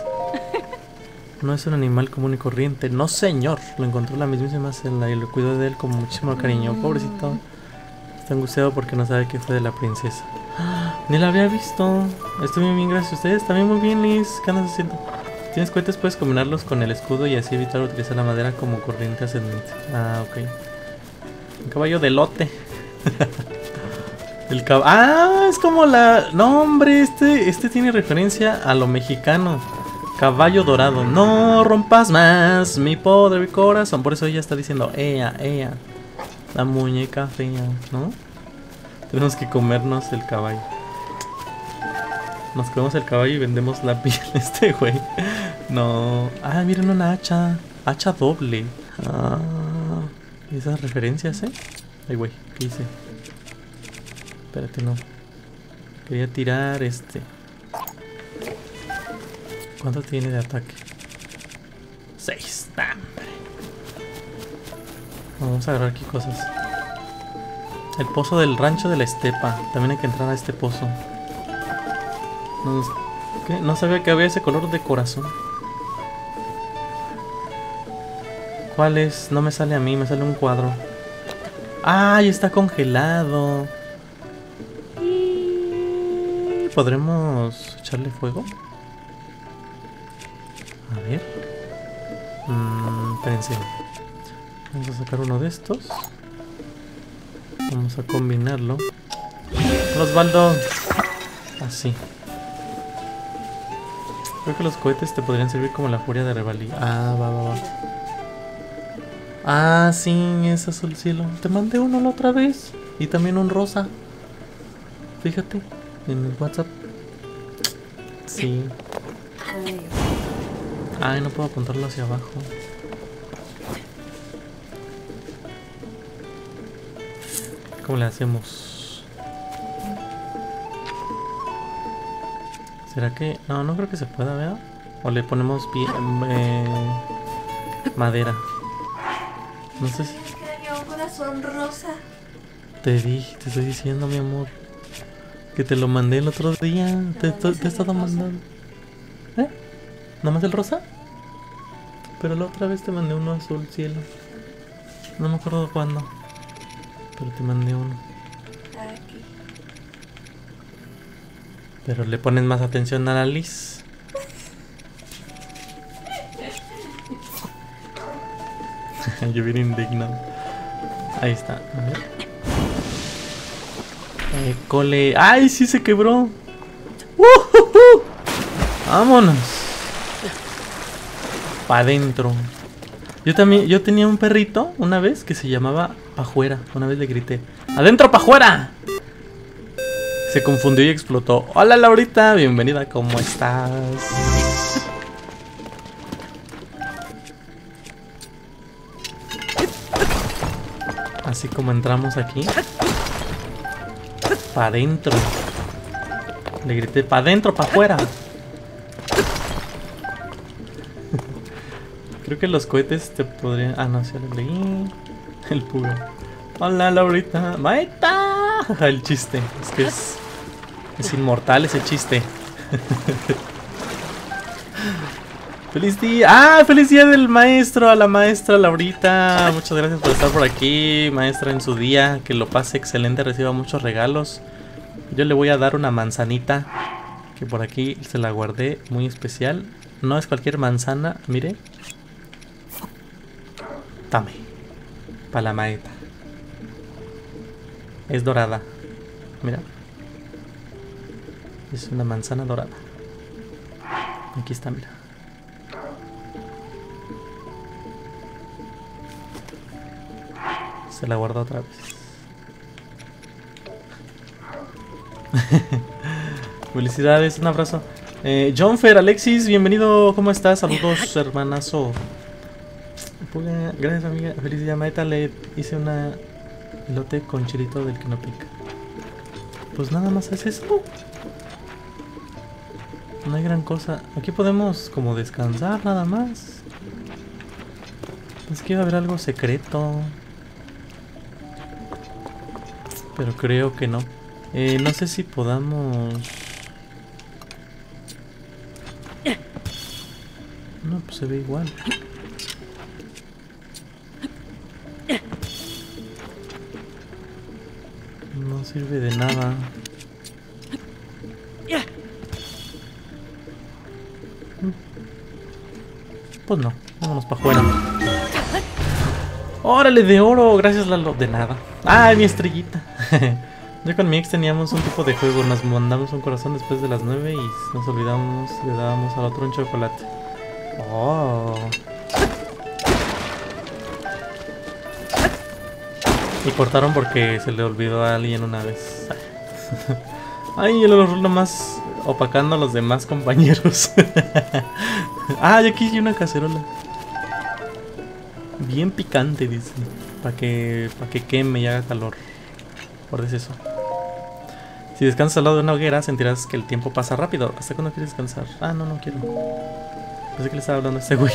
No es un animal común y corriente. No señor, lo encontró la mismísima Zelda y lo cuidó de él con muchísimo cariño, pobrecito. Angustiado porque no sabe qué fue de la princesa. ¡Ah! Ni la había visto. Estoy bien, bien, gracias a ustedes. También muy bien, Liz. ¿Qué andas haciendo? Si tienes cohetes, puedes combinarlos con el escudo y así evitar utilizar la madera como corriente ascendente. Ah, ok. Un caballo de lote. El caballo. ¡Ah! Es como la. No, hombre, este tiene referencia a lo mexicano. Caballo dorado. No rompas más mi pobre corazón. Por eso ella está diciendo: ea, ea. La muñeca fea, ¿no? Tenemos que comernos el caballo. Nos comemos el caballo y vendemos la piel a este güey. No. Ah, miren, una hacha. Hacha doble. Ah, esas referencias, ¿eh? Ay, güey, ¿qué hice? Espérate, no. Quería tirar este. ¿Cuánto tiene de ataque? 6. ¡Damn! Vamos a agarrar aquí cosas. El pozo del Rancho de la Estepa. También hay que entrar a este pozo. No, ¿qué? No sabía que había ese color de corazón. ¿Cuál es? No me sale a mí, me sale un cuadro. ¡Ay! Está congelado. ¿Podremos echarle fuego? A ver. Espérense. Vamos a sacar uno de estos. Vamos a combinarlo. Osvaldo. Así. Creo que los cohetes te podrían servir como la furia de revalía. Ah, va, va, va. Ah, sí, es azul cielo. Te mandé uno la otra vez. Y también un rosa. Fíjate, en el WhatsApp. Sí. Ay, no puedo apuntarlo hacia abajo. ¿Cómo le hacemos? ¿Será que...? No, no creo que se pueda, ¿verdad? O le ponemos madera. No sé si... Cayó un corazón rosa. Te estoy diciendo, mi amor, que te lo mandé el otro día. No, te he estado mandando. ¿Eh? ¿Nada más el rosa? Pero la otra vez te mandé uno azul cielo. No me acuerdo cuándo, pero te mandé uno. Aquí. Pero le pones más atención a la Liz. Yo bien indignado. Ahí está. A ver. Cole. ¡Ay, sí se quebró! ¡Uh! ¡Vámonos! Pa' adentro. Yo tenía un perrito una vez que se llamaba Pajuera. Una vez le grité: ¡adentro, Pajuera! Se confundió y explotó. Hola, Laurita, bienvenida, ¿cómo estás? Así como entramos aquí. Pa' adentro. Le grité: pa' adentro, pa' afuera. Creo que los cohetes te podrían... Ah, no, sí, le leí. El puga. Hola, Laurita. ¡Maeta! El chiste. Es que es inmortal ese chiste. ¡Feliz día! ¡Ah! ¡Feliz día del maestro! A la maestra Laurita. Muchas gracias por estar por aquí, maestra, en su día. Que lo pase excelente, reciba muchos regalos. Yo le voy a dar una manzanita que por aquí se la guardé, muy especial. No es cualquier manzana, mire. Tame. Para la maeta. Es dorada. Mira. Es una manzana dorada. Aquí está, mira. Se la guardo otra vez. Felicidades, un abrazo. John Fer, Alexis, bienvenido. ¿Cómo estás? Saludos, hermanazo. Gracias, amiga. Feliz día, Maeta. Le hice un elote con chilito del que no pica. Pues nada más es eso. No hay gran cosa. Aquí podemos como descansar, nada más. Es que iba a haber algo secreto, pero creo que no. No sé si podamos... No, pues se ve igual. No sirve de nada. Pues no, vámonos para afuera. ¡Órale, de oro! Gracias, Lalo. De nada. ¡Ay, mi estrellita! Yo con mi ex teníamos un tipo de juego. Nos mandamos un corazón después de las 9 y nos olvidamos, le dábamos al otro un chocolate. ¡Oh! Y cortaron porque se le olvidó a alguien una vez. ¡Ay, el olor nomás opacando a los demás compañeros! ¡Ah, y aquí hay una cacerola! Bien picante, dice. Para que queme y haga calor. Por eso. Si descansas al lado de una hoguera, sentirás que el tiempo pasa rápido. ¿Hasta cuándo quieres descansar? Ah, no, no quiero. Pensé que le estaba hablando a este güey.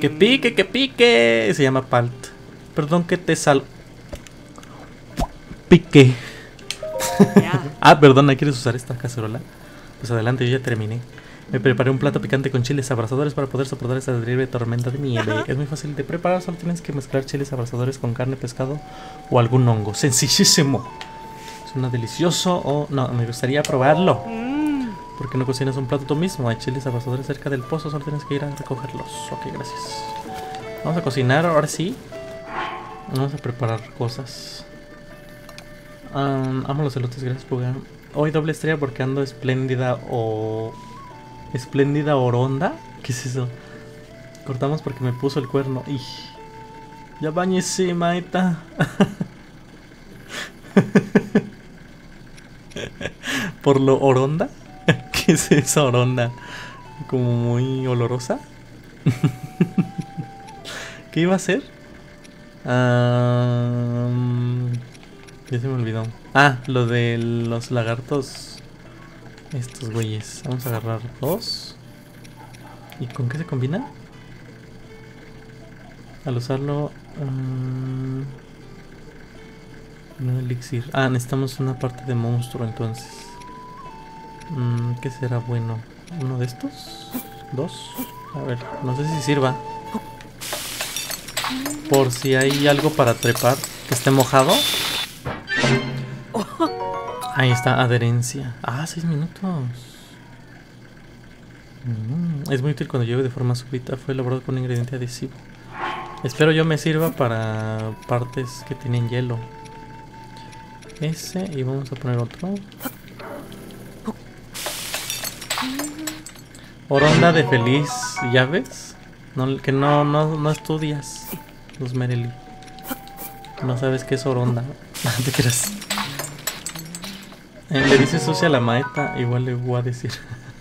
¡Que pique, que pique! Se llama Palt. Perdón que te sal... Pique. Ah, perdona, ¿quieres usar esta cacerola? Pues adelante, yo ya terminé. Me preparé un plato picante con chiles abrasadores para poder soportar esta terrible tormenta de nieve. Es muy fácil de preparar, solo tienes que mezclar chiles abrasadores con carne, pescado o algún hongo. ¡Sencillísimo! Suena delicioso. Oh, no, me gustaría probarlo. ¿Por qué no cocinas un plato tú mismo? Hay chiles abrasadores cerca del pozo, solo tienes que ir a recogerlos. Ok, gracias. Vamos a cocinar, ahora sí. Vamos a preparar cosas. Amo los elotes, gracias por... Hoy doble estrella porque ando espléndida o... Espléndida Oronda. ¿Qué es eso? Cortamos porque me puso el cuerno. ¡Ij! Ya bañese, maeta. ¿Por lo Oronda? ¿Qué es esa Oronda? Como muy olorosa. ¿Qué iba a hacer? Ya se me olvidó. Ah, lo de los lagartos. Estos güeyes. Vamos a agarrar dos. ¿Y con qué se combina? Al usarlo... un elixir. Ah, necesitamos una parte de monstruo entonces. ¿Qué será bueno? ¿Uno de estos? ¿Dos? A ver, no sé si sirva. Por si hay algo para trepar que esté mojado. Ahí está, adherencia. Ah, 6 minutos. Es muy útil cuando llueve de forma súbita. Fue elaborado con un ingrediente adhesivo. Espero yo me sirva para partes que tienen hielo. Ese, y vamos a poner otro. Oronda de feliz llaves. No, que no estudias, Luz Merely. No sabes qué es Oronda. No te creas. Le dice sucia a la maeta. Igual le voy a decir.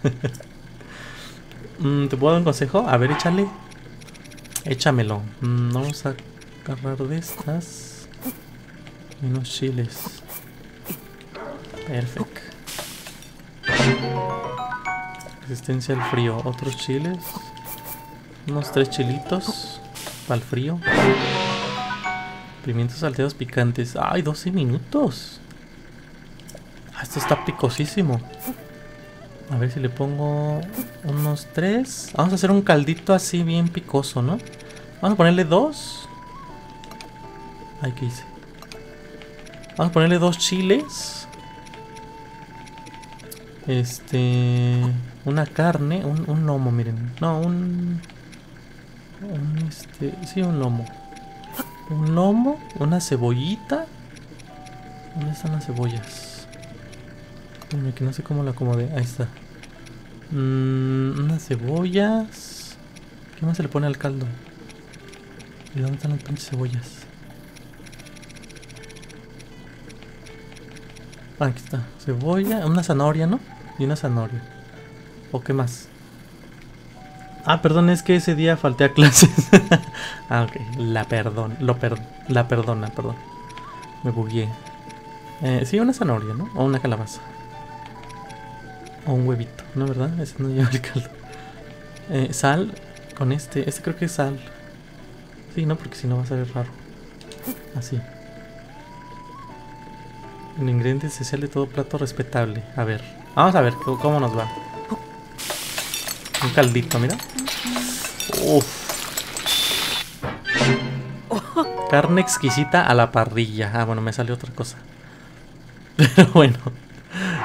¿Te puedo dar un consejo? A ver, échale. Échamelo. Vamos a agarrar de estas. Y unos chiles. Perfecto. Resistencia al frío. Otros chiles. Unos 3 chilitos. Para el frío. Pimientos salteados picantes. ¡Ay, 12 minutos! Ah, esto está picosísimo. A ver si le pongo unos 3. Vamos a hacer un caldito así bien picoso, ¿no? Vamos a ponerle 2. Ay, ¿qué hice? Vamos a ponerle 2 chiles. Una carne, un lomo, miren. No, sí, un lomo. Un lomo, una cebollita. ¿Dónde están las cebollas? Miren, que no sé cómo la acomodé. Ahí está. Unas cebollas. ¿Qué más se le pone al caldo? ¿Y dónde están las pinches cebollas? Ah, aquí está. Cebolla, una zanahoria, ¿no? Y una zanahoria. ¿O qué más? Ah, perdón, es que ese día falté a clases. Ah, ok. La perdona, perdón. Me bugué. Sí, una zanahoria, ¿no? O una calabaza. O un huevito, ¿no? ¿Verdad? Ese no lleva el caldo. Sal con este. Este creo que es sal. Sí, ¿no? Porque si no va a saber raro. Así. Un ingrediente esencial de todo plato respetable. A ver. Vamos a ver cómo nos va. Un caldito, mira. Uf. Carne exquisita a la parrilla. Ah, bueno, me salió otra cosa. Pero bueno.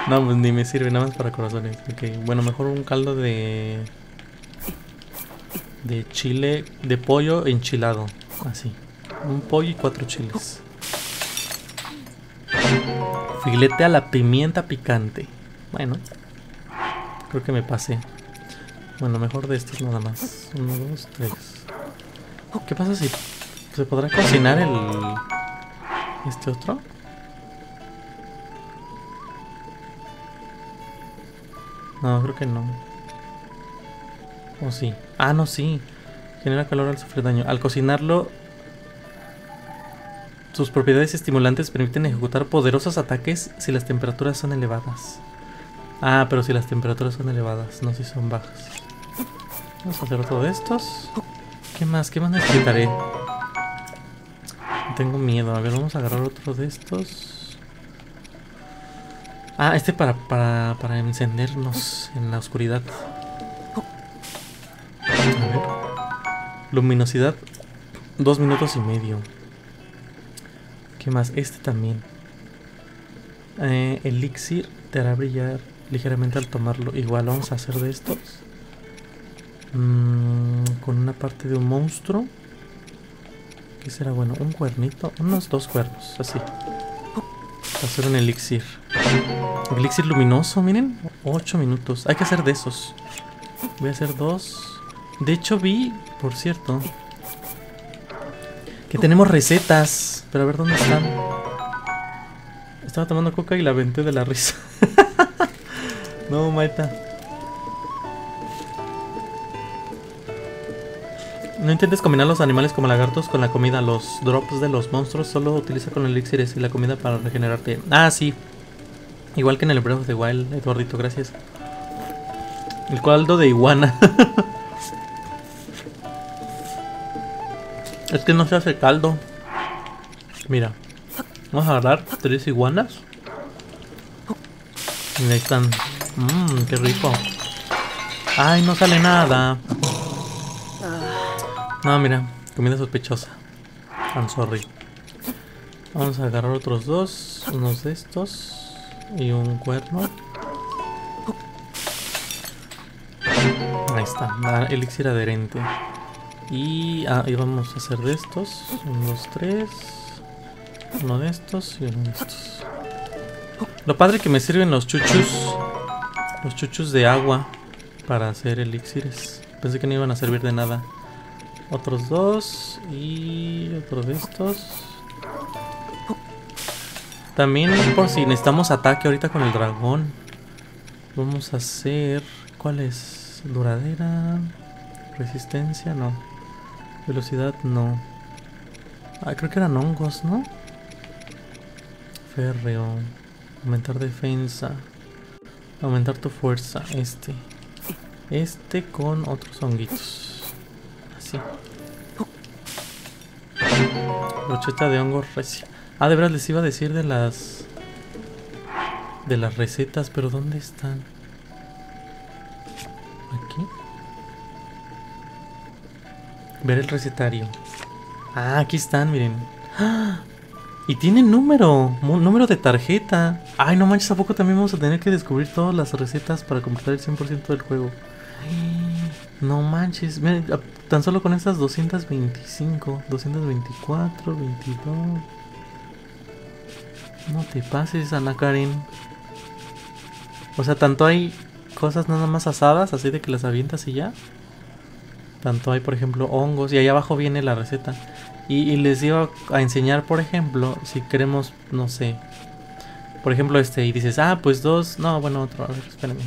No, pues ni me sirve nada más para corazones. Ok, bueno, mejor un caldo de... de chile, de pollo enchilado. Así. Un pollo y 4 chiles. Filete a la pimienta picante. Bueno. Creo que me pasé. Bueno, mejor de estos nada más. 1, 2, 3. ¿Qué pasa si se podrá cocinar el... este otro? No, creo que no. ¿O sí? Ah, no, sí. Genera calor al sufrir daño. Al cocinarlo, sus propiedades estimulantes permiten ejecutar poderosos ataques si las temperaturas son elevadas. Ah, pero si las temperaturas son elevadas, no si son bajas. Vamos a hacer otro de estos. ¿Qué más? ¿Qué más necesitaré? Tengo miedo. A ver, vamos a agarrar otro de estos. Ah, este para encendernos en la oscuridad. A ver. Luminosidad 2 minutos y medio. ¿Qué más? Este también. Elixir te hará brillar ligeramente al tomarlo. Igual vamos a hacer de estos. Con una parte de un monstruo. ¿Qué será bueno? Un cuernito, unos 2 cuernos, así. Para hacer un elixir luminoso, miren. 8 minutos, hay que hacer de esos. Voy a hacer dos. De hecho vi, por cierto, que tenemos recetas. Pero a ver dónde están. Estaba tomando coca y la aventé de la risa. No, Maita. No intentes combinar los animales como lagartos con la comida. Los drops de los monstruos solo utiliza con elixires y la comida para regenerarte. Ah, sí. Igual que en el Breath of the Wild, Eduardito, gracias. El caldo de iguana. Es que no se hace caldo. Mira. Vamos a agarrar 3 iguanas. Y ahí están. Mmm, qué rico. Ay, no sale nada. No, mira. Comida sospechosa. I'm sorry. Vamos a agarrar otros dos. Unos de estos. Y un cuerno. Ahí está, elixir adherente. Y ahí vamos a hacer de estos. 1, 2, 3. Uno de estos y uno de estos. Lo padre que me sirven los chuchus. Los chuchus de agua. Para hacer elixires. Pensé que no iban a servir de nada. Otros dos. Y otro de estos. También por si necesitamos ataque ahorita con el dragón. Vamos a hacer... ¿Cuál es? Duradera, resistencia, no. Velocidad, no. Ah, creo que eran hongos, ¿no? Férreo. Aumentar defensa. Aumentar tu fuerza. Este con otros honguitos. Así. Brocheta de hongos recia. Ah, de verdad les iba a decir de las... de las recetas, pero ¿dónde están? Aquí. Ver el recetario. Ah, aquí están, miren. ¡Ah! Y tienen número. Número de tarjeta. Ay, no manches, ¿a poco también vamos a tener que descubrir todas las recetas para completar el 100% del juego? Ay, no manches. Miren, tan solo con estas 225, 224, 22. No te pases, Ana Karen. O sea, tanto hay... cosas nada más asadas, así de que las avientas y ya. Tanto hay, por ejemplo, hongos. Y ahí abajo viene la receta. Y les iba a enseñar, por ejemplo, si queremos, no sé. Por ejemplo, y dices, ah, pues dos. No, bueno, otro, a ver, espérame.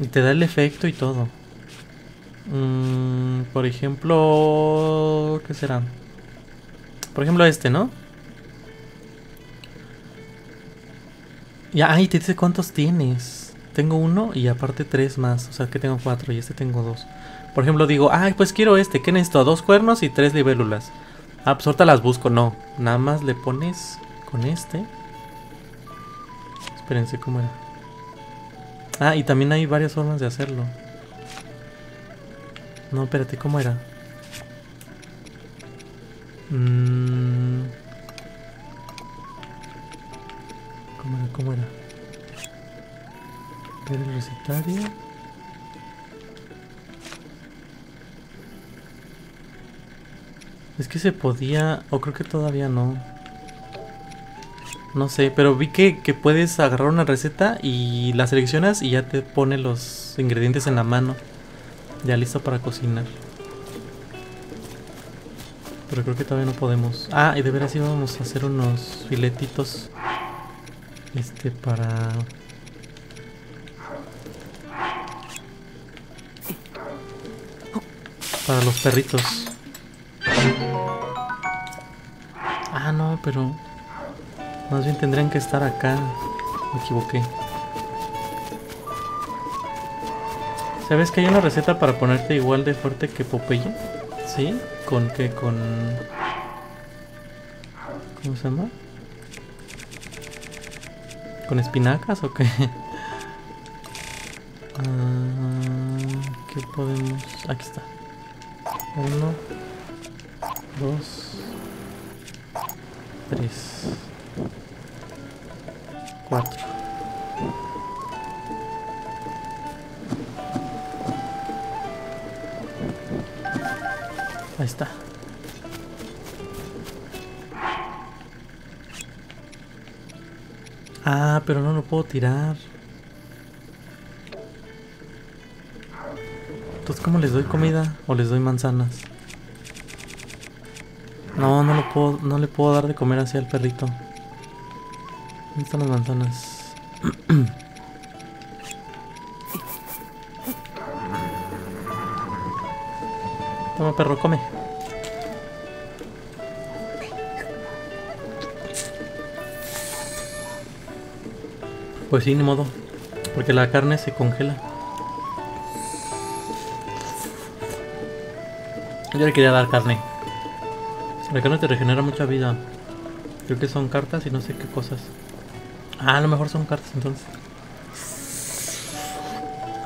Y te da el efecto y todo. Por ejemplo, ¿qué será? Por ejemplo, ¿no? Ya, ahí te dice cuántos tienes. Tengo uno y aparte 3 más. O sea que tengo 4 y tengo 2. Por ejemplo digo, ay pues quiero ¿qué necesito? 2 cuernos y 3 libélulas. Ah, pues ahorita las busco. No, nada más le pones con Espérense, ¿cómo era? Ah, y también hay varias formas de hacerlo. No, espérate, ¿cómo era? ¿Cómo era? Ver el recetario. Es que se podía, o creo que todavía no. No sé, pero vi que puedes agarrar una receta y la seleccionas y ya te pone los ingredientes en la mano. Ya listo para cocinar. Pero creo que todavía no podemos. Ah, y de veras íbamos a hacer unos filetitos. Para... para los perritos. Ah, no, pero... más bien tendrían que estar acá. Me equivoqué. ¿Sabes que hay una receta para ponerte igual de fuerte que Popeye? ¿Sí? ¿Con qué? Con... ¿cómo se llama? ¿Con espinacas o qué? ¿Qué podemos...? Aquí está. 1, 2, 3, 4. Ahí está. Ah, pero no lo puedo tirar. Entonces, ¿cómo les doy comida? ¿O les doy manzanas? No, no le puedo dar de comer así al perrito. ¿Dónde están las manzanas? Toma, perro, come. Pues sí, ni modo, porque la carne se congela. Yo le quería dar carne. La carne te regenera mucha vida. Creo que son cartas y no sé qué cosas. Ah, a lo mejor son cartas entonces.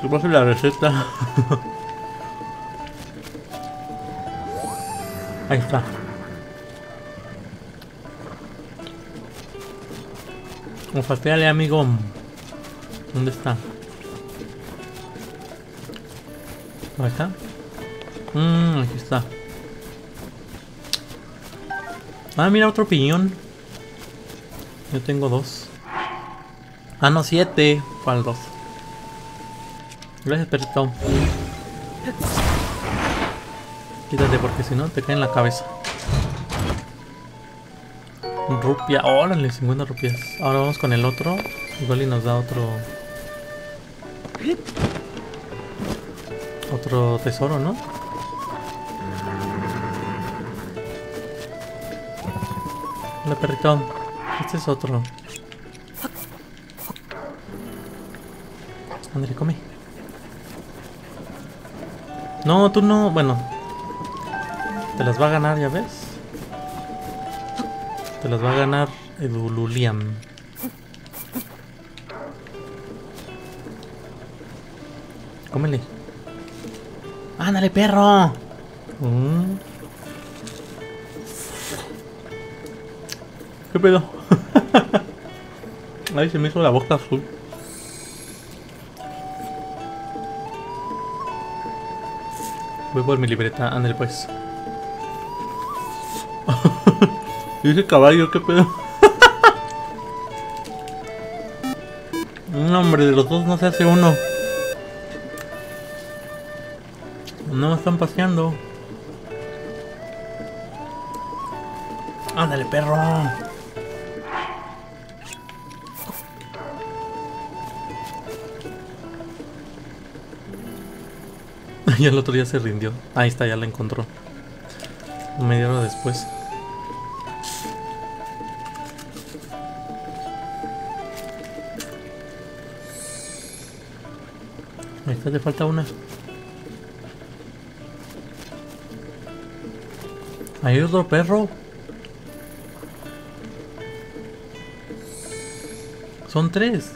¿Qué pasa la receta? Ahí está. Olfateale, amigo. ¿Dónde está? ¿Ahí está? Aquí está. Ah, mira, otro piñón. Yo tengo 2. Ah, no, 7. ¿Cuál 2? Gracias, perrito. Quítate, porque si no te cae en la cabeza. Rupia, órale, 50 rupias. Ahora vamos con el otro. Igual y nos da otro. Otro tesoro, ¿no? Hola, perrito. Este es otro. André, come. No, tú no. Bueno, te las va a ganar, ya ves. Te las va a ganar Eduliam. Cómele. ¡Ándale, perro! ¿Qué pedo? Ay, se me hizo la boca azul. Voy por mi libreta, ándale pues. ¿Y ese caballo qué pedo? No, hombre, de los dos no se hace uno. No me están paseando. Ándale, perro. Y el otro día se rindió. Ahí está, ya la encontró. Media hora después. Ahí está, te falta una. Hay otro perro. Son 3.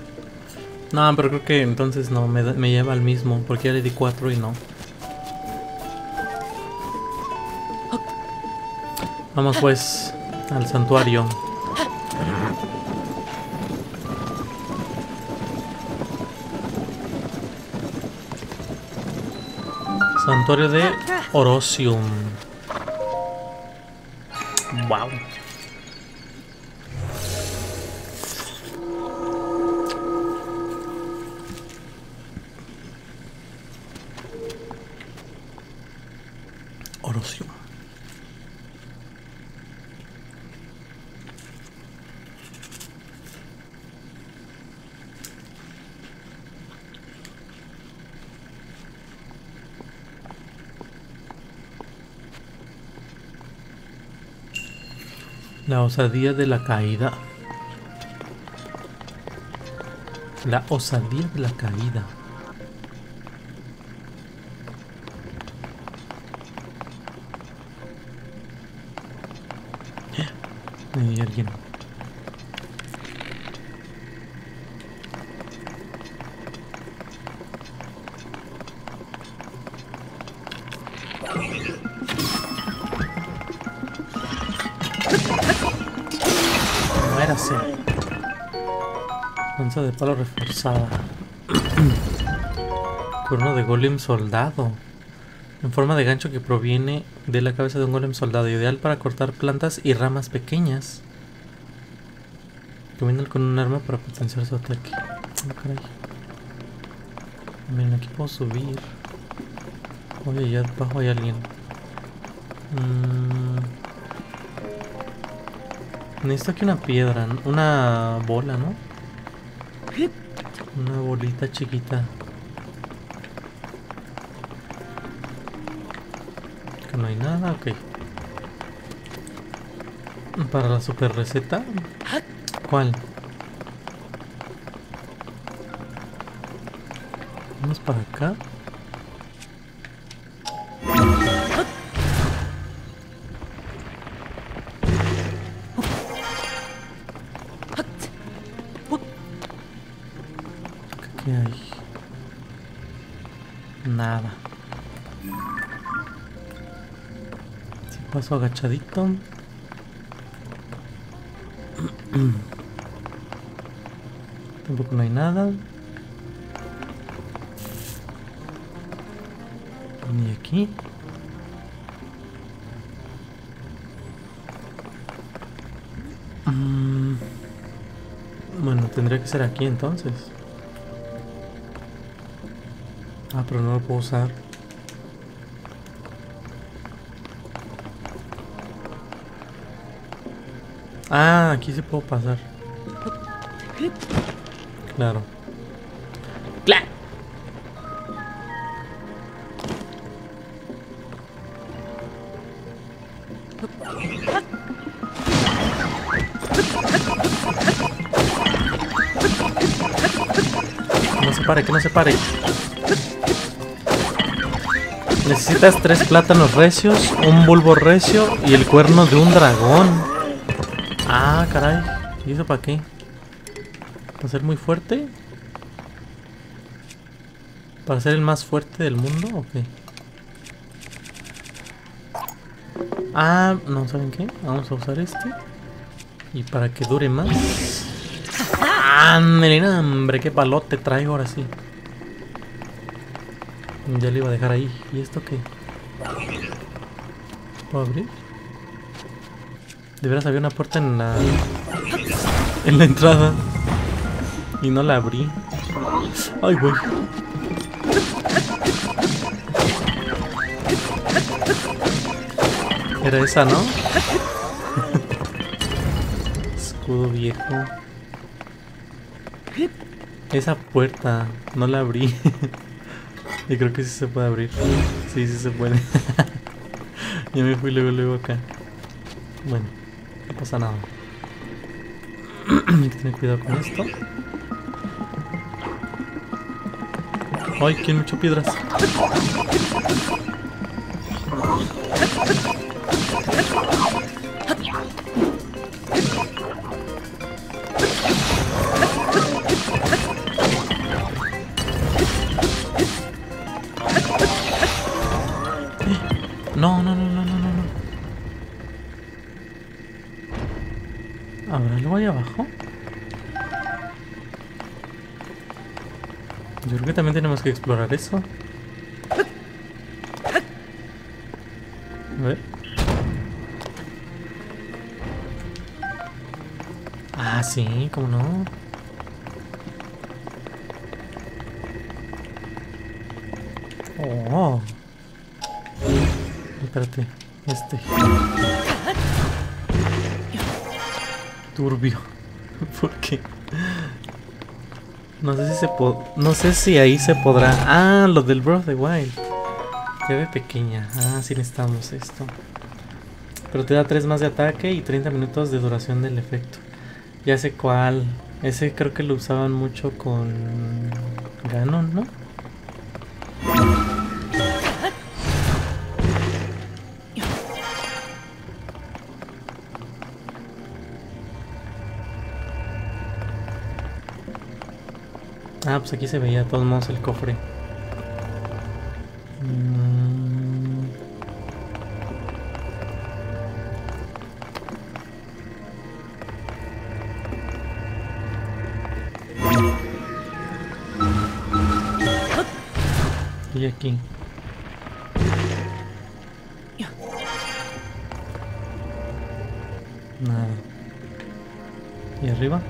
No, pero creo que entonces no, me lleva al mismo. Porque ya le di 4 y no. Vamos pues al santuario. Santuario de Orosium. Wow. Orosium. La osadía de la caída. La osadía de la caída. Hay alguien. De palo reforzada. Cuerno de golem soldado. En forma de gancho que proviene de la cabeza de un golem soldado. Ideal para cortar plantas y ramas pequeñas. Combina con un arma para potenciar su ataque. Oh, caray. Miren, aquí puedo subir. Oye, ya abajo hay alguien. Necesito aquí una piedra, una bola, ¿no? Una bolita chiquita. Que no hay nada, ok. Para la super receta. ¿Cuál? Vamos para acá. ¿Qué hay? Nada. Si paso agachadito. Tampoco no hay nada. Ni aquí. Bueno, tendría que ser aquí entonces. Ah, pero no lo puedo usar. Ah, aquí sí puedo pasar. Claro. ¡Claro! No se pare, que no se pare. Necesitas 3 plátanos recios, un bulbo recio y el cuerno de un dragón. Ah, caray. ¿Y eso para qué? ¿Para ser muy fuerte? ¿Para ser el más fuerte del mundo o qué? Ah, no, ¿saben qué? Vamos a usar este. Y para que dure más. ¡Ah, hombre! ¡Qué palote traigo ahora sí! Ya le iba a dejar ahí. ¿Y esto qué? ¿Puedo abrir? De veras había una puerta en la entrada. Y no la abrí. Ay, güey. Era esa, ¿no? Escudo viejo. Esa puerta. No la abrí. Y creo que sí se puede abrir. Sí, sí se puede. Ya me fui luego acá. Bueno, no pasa nada. Hay que tener cuidado con esto. Ay, que hay muchas piedras. No. ¿Habrá algo ahí abajo? Yo creo que también tenemos que explorar eso. A ver. Ah, sí, ¿cómo no? Oh. Espérate, este. Turbio. ¿Por qué? No sé si ahí se podrá. Ah, lo del Breath of the Wild. Llave pequeña. Ah, sí necesitamos esto. Pero te da 3 más de ataque y 30 minutos de duración del efecto. Ya sé cuál. Ese creo que lo usaban mucho con Ganon, ¿no? Ah, pues aquí se veía de todos modos el cofre. Y aquí. Nada. ¿Y arriba?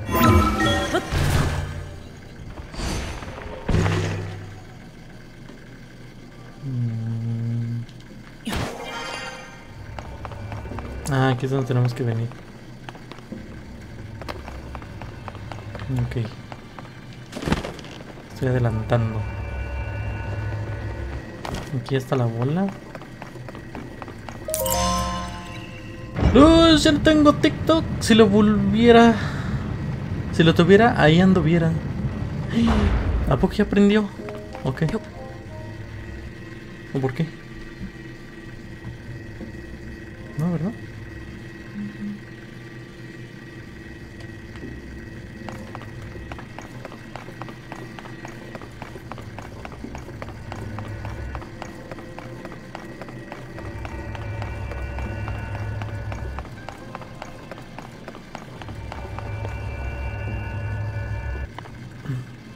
Ah, aquí es donde tenemos que venir. Ok. Estoy adelantando. Aquí está la bola. ¡No! Ya no tengo TikTok. Si lo volviera... Si lo tuviera, ahí anduviera. ¿A poco ya aprendió? Ok. ¿O por qué? No, ¿verdad?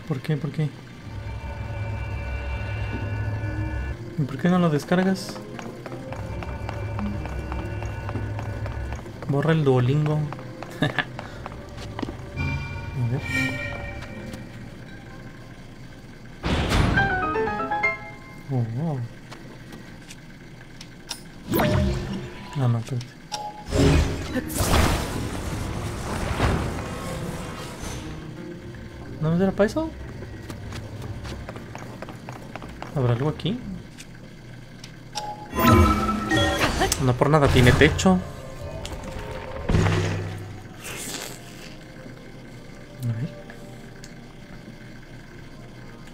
¿Por qué? ¿Por qué? ¿Y por qué no lo descargas? Borra el Duolingo. A ver. Oh, wow. No, no, espérate. ¿No me dará para eso? ¿Habrá algo aquí? No por nada tiene techo.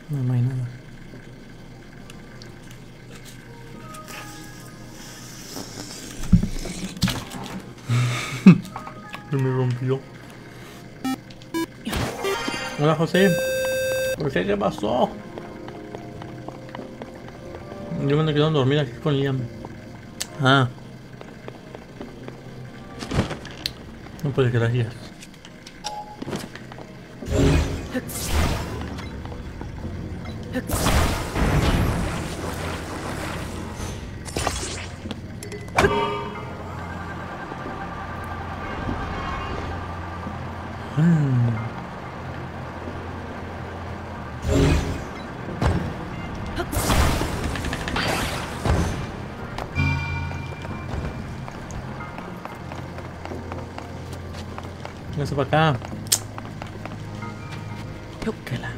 No, no hay nada. Se me rompió. Hola, José. José, ¿qué pasó? Yo me quedo a dormir aquí con Liam. Ah. No puede quedar aquí. Eso para acá. Tócala.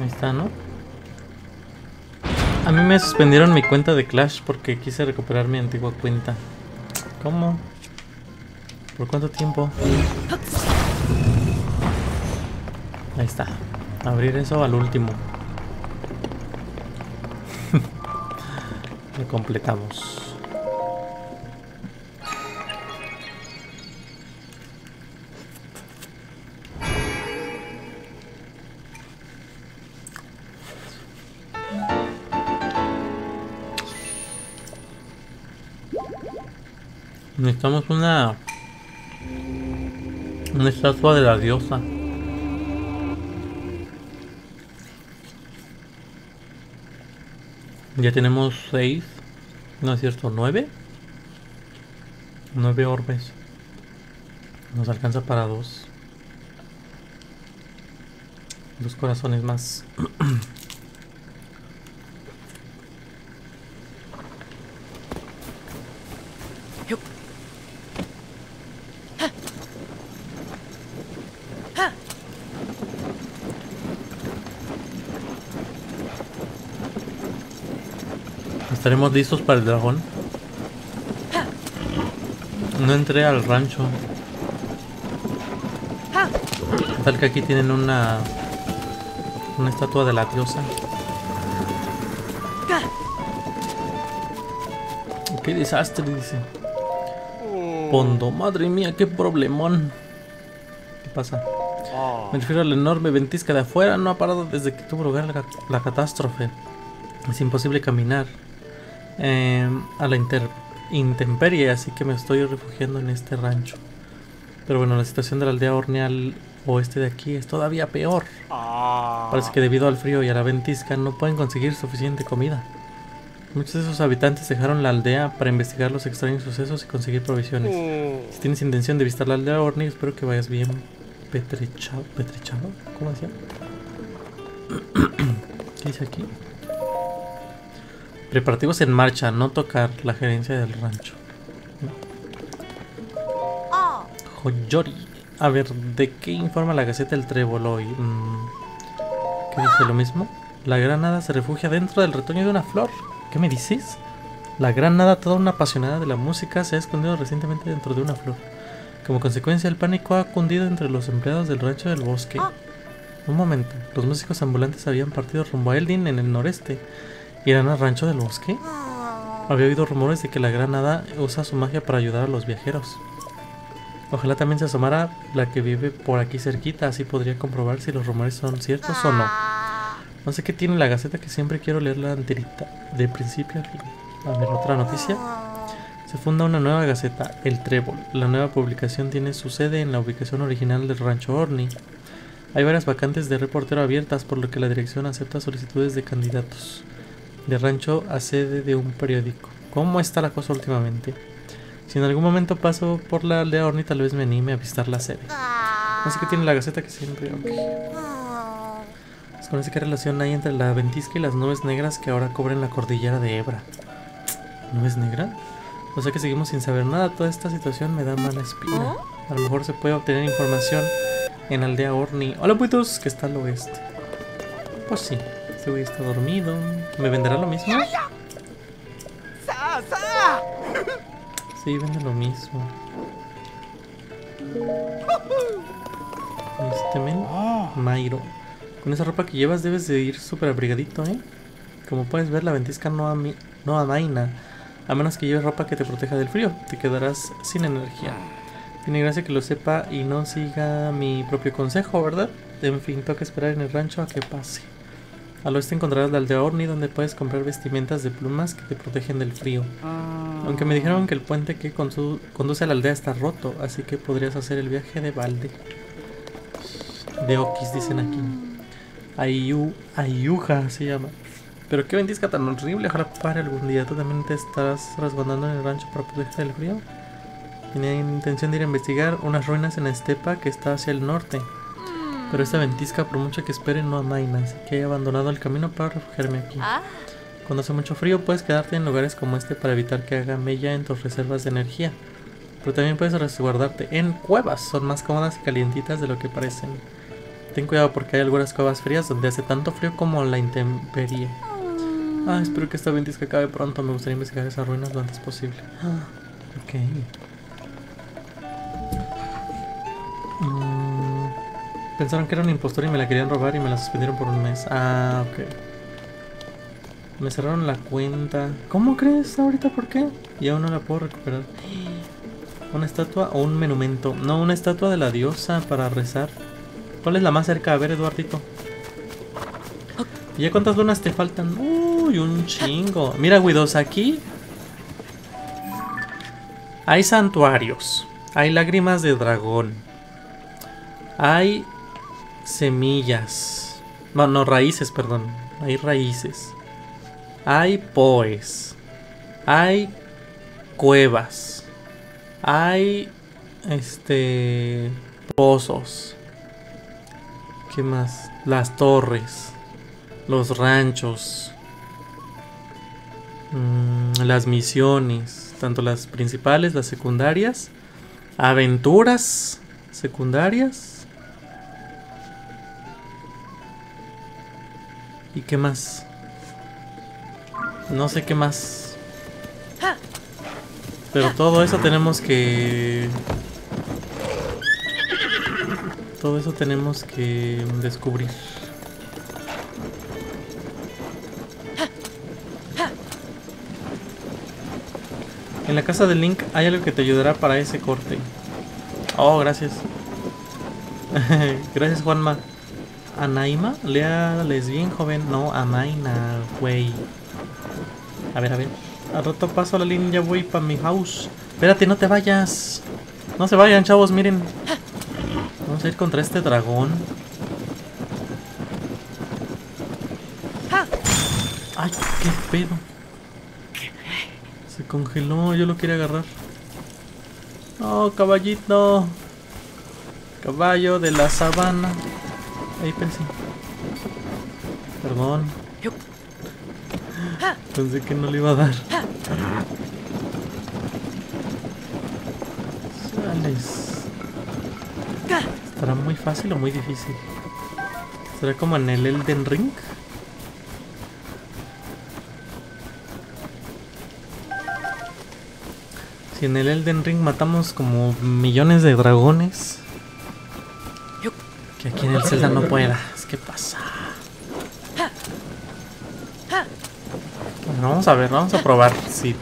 Ahí está, ¿no? A mí me suspendieron mi cuenta de Clash porque quise recuperar mi antigua cuenta. ¿Cómo? ¿Por cuánto tiempo? Ahí está. Abrir eso al último. Lo completamos. Necesitamos una estatua de la diosa. Ya tenemos 6, no es cierto, 9 orbes. Nos alcanza para 2 corazones más. ¿Estaremos listos para el dragón? No entré al rancho. Tal que aquí tienen una estatua de la diosa. ¡Qué desastre! Dice Pondo. Madre mía, qué problemón. ¿Qué pasa? Me refiero a la enorme ventisca de afuera. No ha parado desde que tuvo lugar la catástrofe. Es imposible caminar a la intemperie, así que me estoy refugiando en este rancho. Pero bueno, la situación de la aldea Orni al oeste de aquí es todavía peor. Parece que debido al frío y a la ventisca no pueden conseguir suficiente comida. Muchos de sus habitantes dejaron la aldea para investigar los extraños sucesos y conseguir provisiones. Si tienes intención de visitar la aldea Orni, espero que vayas bien petrechado. ¿Petrechado? ¿Cómo decía? ¿Qué dice aquí? Preparativos en marcha, no tocar la gerencia del rancho. Joyori. A ver, ¿de qué informa la Gaceta del Trébol hoy? ¿Qué dice lo mismo? La gran hada se refugia dentro del retoño de una flor. ¿Qué me dices? La gran hada, toda una apasionada de la música, se ha escondido recientemente dentro de una flor. Como consecuencia, el pánico ha cundido entre los empleados del rancho del bosque. Un momento, los músicos ambulantes habían partido rumbo a Eldin en el noreste. ¿Irán al rancho del bosque? Había oído rumores de que la gran hada usa su magia para ayudar a los viajeros. Ojalá también se asomara la que vive por aquí cerquita, así podría comprobar si los rumores son ciertos o no. No sé qué tiene la Gaceta que siempre quiero leerla enterita, de principio a fin. A ver, otra noticia. Se funda una nueva Gaceta, El Trébol. La nueva publicación tiene su sede en la ubicación original del rancho Orni. Hay varias vacantes de reportero abiertas, por lo que la dirección acepta solicitudes de candidatos. De rancho a sede de un periódico. ¿Cómo está la cosa últimamente? Si en algún momento paso por la aldea Orni, tal vez me anime a visitar la sede. No sé qué tiene la Gaceta que siempre... Okay. ¿Desconoce qué relación hay entre la ventisca y las nubes negras que ahora cubren la cordillera de Hebra? ¿Nubes negras? O sea que seguimos sin saber nada. Toda esta situación me da mala espina. A lo mejor se puede obtener información en aldea Orni. ¡Hola, puitos! Que está al oeste. Pues sí. Este güey está dormido. ¿Me venderá lo mismo? Sí, vende lo mismo. Este men, Mairo. Con esa ropa que llevas debes de ir súper abrigadito, ¿eh? Como puedes ver, la ventisca no amaina. A menos que lleves ropa que te proteja del frío. Te quedarás sin energía. Tiene gracia que lo sepa y no siga mi propio consejo, ¿verdad? En fin, toca esperar en el rancho a que pase. Al oeste encontrarás la aldea Orni, donde puedes comprar vestimentas de plumas que te protegen del frío. Aunque me dijeron que el puente que conduce a la aldea está roto, así que podrías hacer el viaje de balde. De Okis, dicen aquí. Ayuja se llama. Pero qué ventisca tan horrible, ojalá pare algún día. ¿Tú también te estarás resguardando en el rancho para protegerte del frío? Tenía intención de ir a investigar unas ruinas en la estepa que está hacia el norte. Pero esta ventisca, por mucho que espere, no amaina, así que he abandonado el camino para refugiarme aquí. Cuando hace mucho frío, puedes quedarte en lugares como este para evitar que haga mella en tus reservas de energía. Pero también puedes resguardarte en cuevas, son más cómodas y calientitas de lo que parecen. Ten cuidado porque hay algunas cuevas frías donde hace tanto frío como la intemperie. Espero que esta ventisca acabe pronto, me gustaría investigar esas ruinas lo antes posible. Ok. Pensaron que era un impostor y me la querían robar y me la suspendieron por un mes. Ok. Me cerraron la cuenta. ¿Cómo crees ahorita? ¿Por qué? Y aún no la puedo recuperar. ¿Una estatua o un monumento? No, una estatua de la diosa para rezar. ¿Cuál es la más cerca? A ver, Eduardito. ¿Y ya cuántas lunas te faltan? Uy, un chingo. Mira, Guidos, aquí hay santuarios. Hay lágrimas de dragón. Hay... semillas. No, raíces, perdón. Hay raíces. Hay poes. Hay cuevas. Hay... pozos. ¿Qué más? Las torres. Los ranchos. Las misiones. Tanto las principales, las secundarias. Aventuras secundarias. ¿Y qué más? No sé qué más. Pero todo eso tenemos que... todo eso tenemos que descubrir. En la casa de Link hay algo que te ayudará para ese corte. Oh, gracias. Gracias, Juanma. ¿Anaima? Léales bien, joven. No, amaina, güey. A ver. Al rato paso la línea, güey, para mi house. Espérate, no te vayas. No se vayan, chavos, miren. Vamos a ir contra este dragón. Ay, qué pedo. Se congeló, yo lo quería agarrar. No, caballito. Caballo de la sabana. Ahí pensé. Perdón. Pensé que no le iba a dar. Sales. ¿Estará muy fácil o muy difícil? ¿Será como en el Elden Ring? Si en el Elden Ring matamos como millones de dragones, que aquí en el Zelda no pueda. Es que pasa. Bueno, vamos a ver, vamos a probar si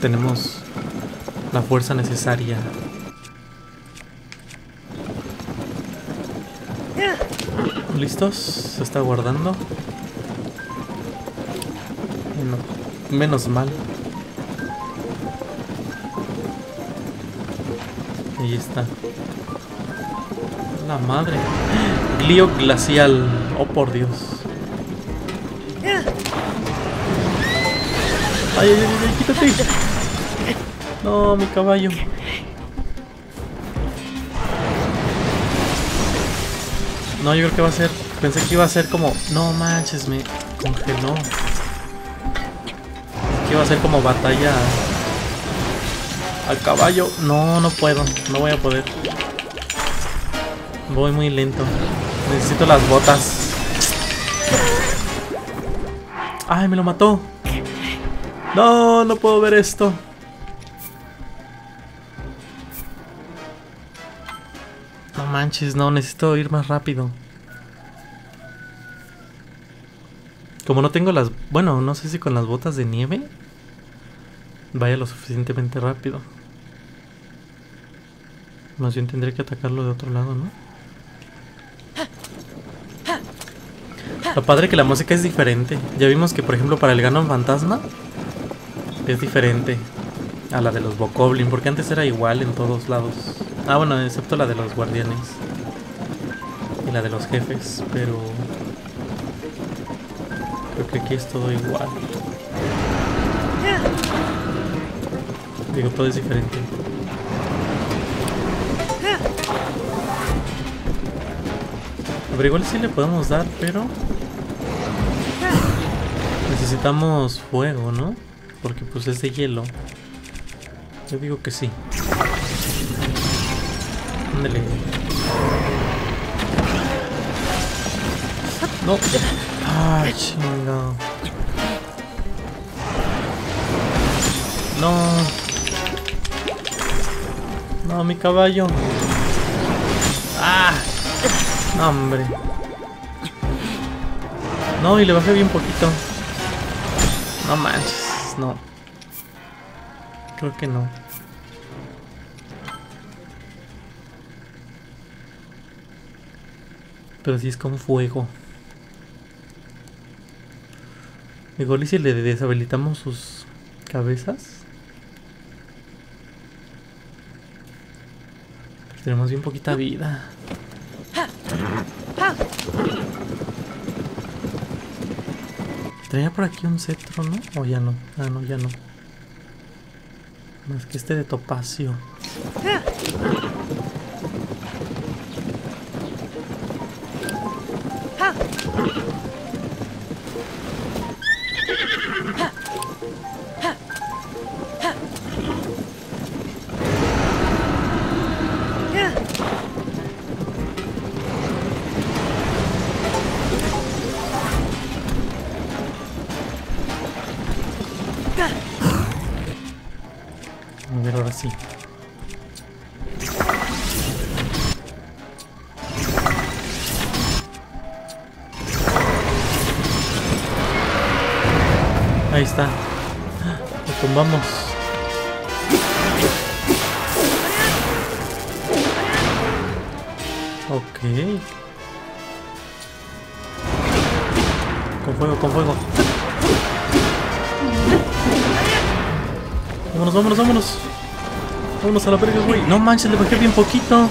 tenemos la fuerza necesaria. ¿Listos? Se está guardando. Bueno, menos mal. Ahí está. La madre. Gleeok glacial. Oh, por Dios. Ay, ay, ay, quítate. No, mi caballo. No, yo creo que va a ser... Pensé que iba a ser como... No manches, me congeló. Que iba a ser como batalla... Al caballo. No, no puedo. No voy a poder. Voy muy lento. Necesito las botas. ¡Ay, me lo mató! No, no puedo ver esto. No manches, no. Necesito ir más rápido. Como no tengo las... Bueno, no sé si con las botas de nieve... Vaya lo suficientemente rápido. Más bien tendría que atacarlo de otro lado, ¿no? Lo padre que la música es diferente. Ya vimos que, por ejemplo, para el Ganon Fantasma es diferente a la de los Bokoblin, porque antes era igual en todos lados. Ah, bueno, excepto la de los guardianes y la de los jefes, pero... Creo que aquí es todo igual. Digo, todo es diferente. Pero igual sí le podemos dar, pero... Necesitamos fuego, ¿no? Porque pues es de hielo. Yo digo que sí. Ándale. No. Ay, chingado. No. No, mi caballo. ¡Ah! No, hombre. No, y le bajé bien poquito. No manches, no. Creo que no. Pero sí es con fuego. Igual y si le deshabilitamos sus cabezas. Tenemos bien poquita vida. Traía por aquí un cetro, ¿no? O ya no. Ah, no, ya no. Más que este de topacio. Ahí está. Lo tumbamos. Ok. Con fuego, con fuego. Vámonos, vámonos, vámonos. Vámonos a la verga, güey. No manches, le bajé bien poquito.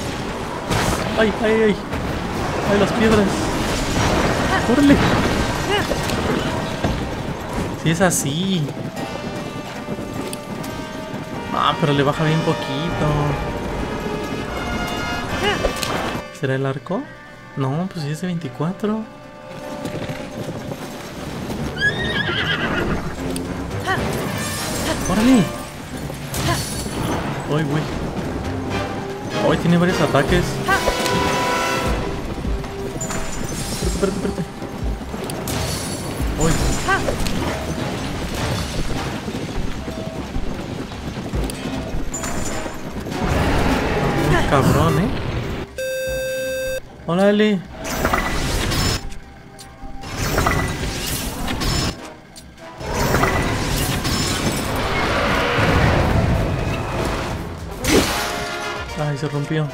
Ay, ay, ay. Ay, las piedras. ¡Córrele! Si sí, es así. Ah, pero le baja bien poquito. ¿Será el arco? No, pues sí es de 24. ¡Órale! ¡Ay, güey! ¡Ay, tiene varios ataques! Espérate, espérate. ¡Ay! ¡Ay, cabrón, eh! ¡Órale! Ay, se rompió.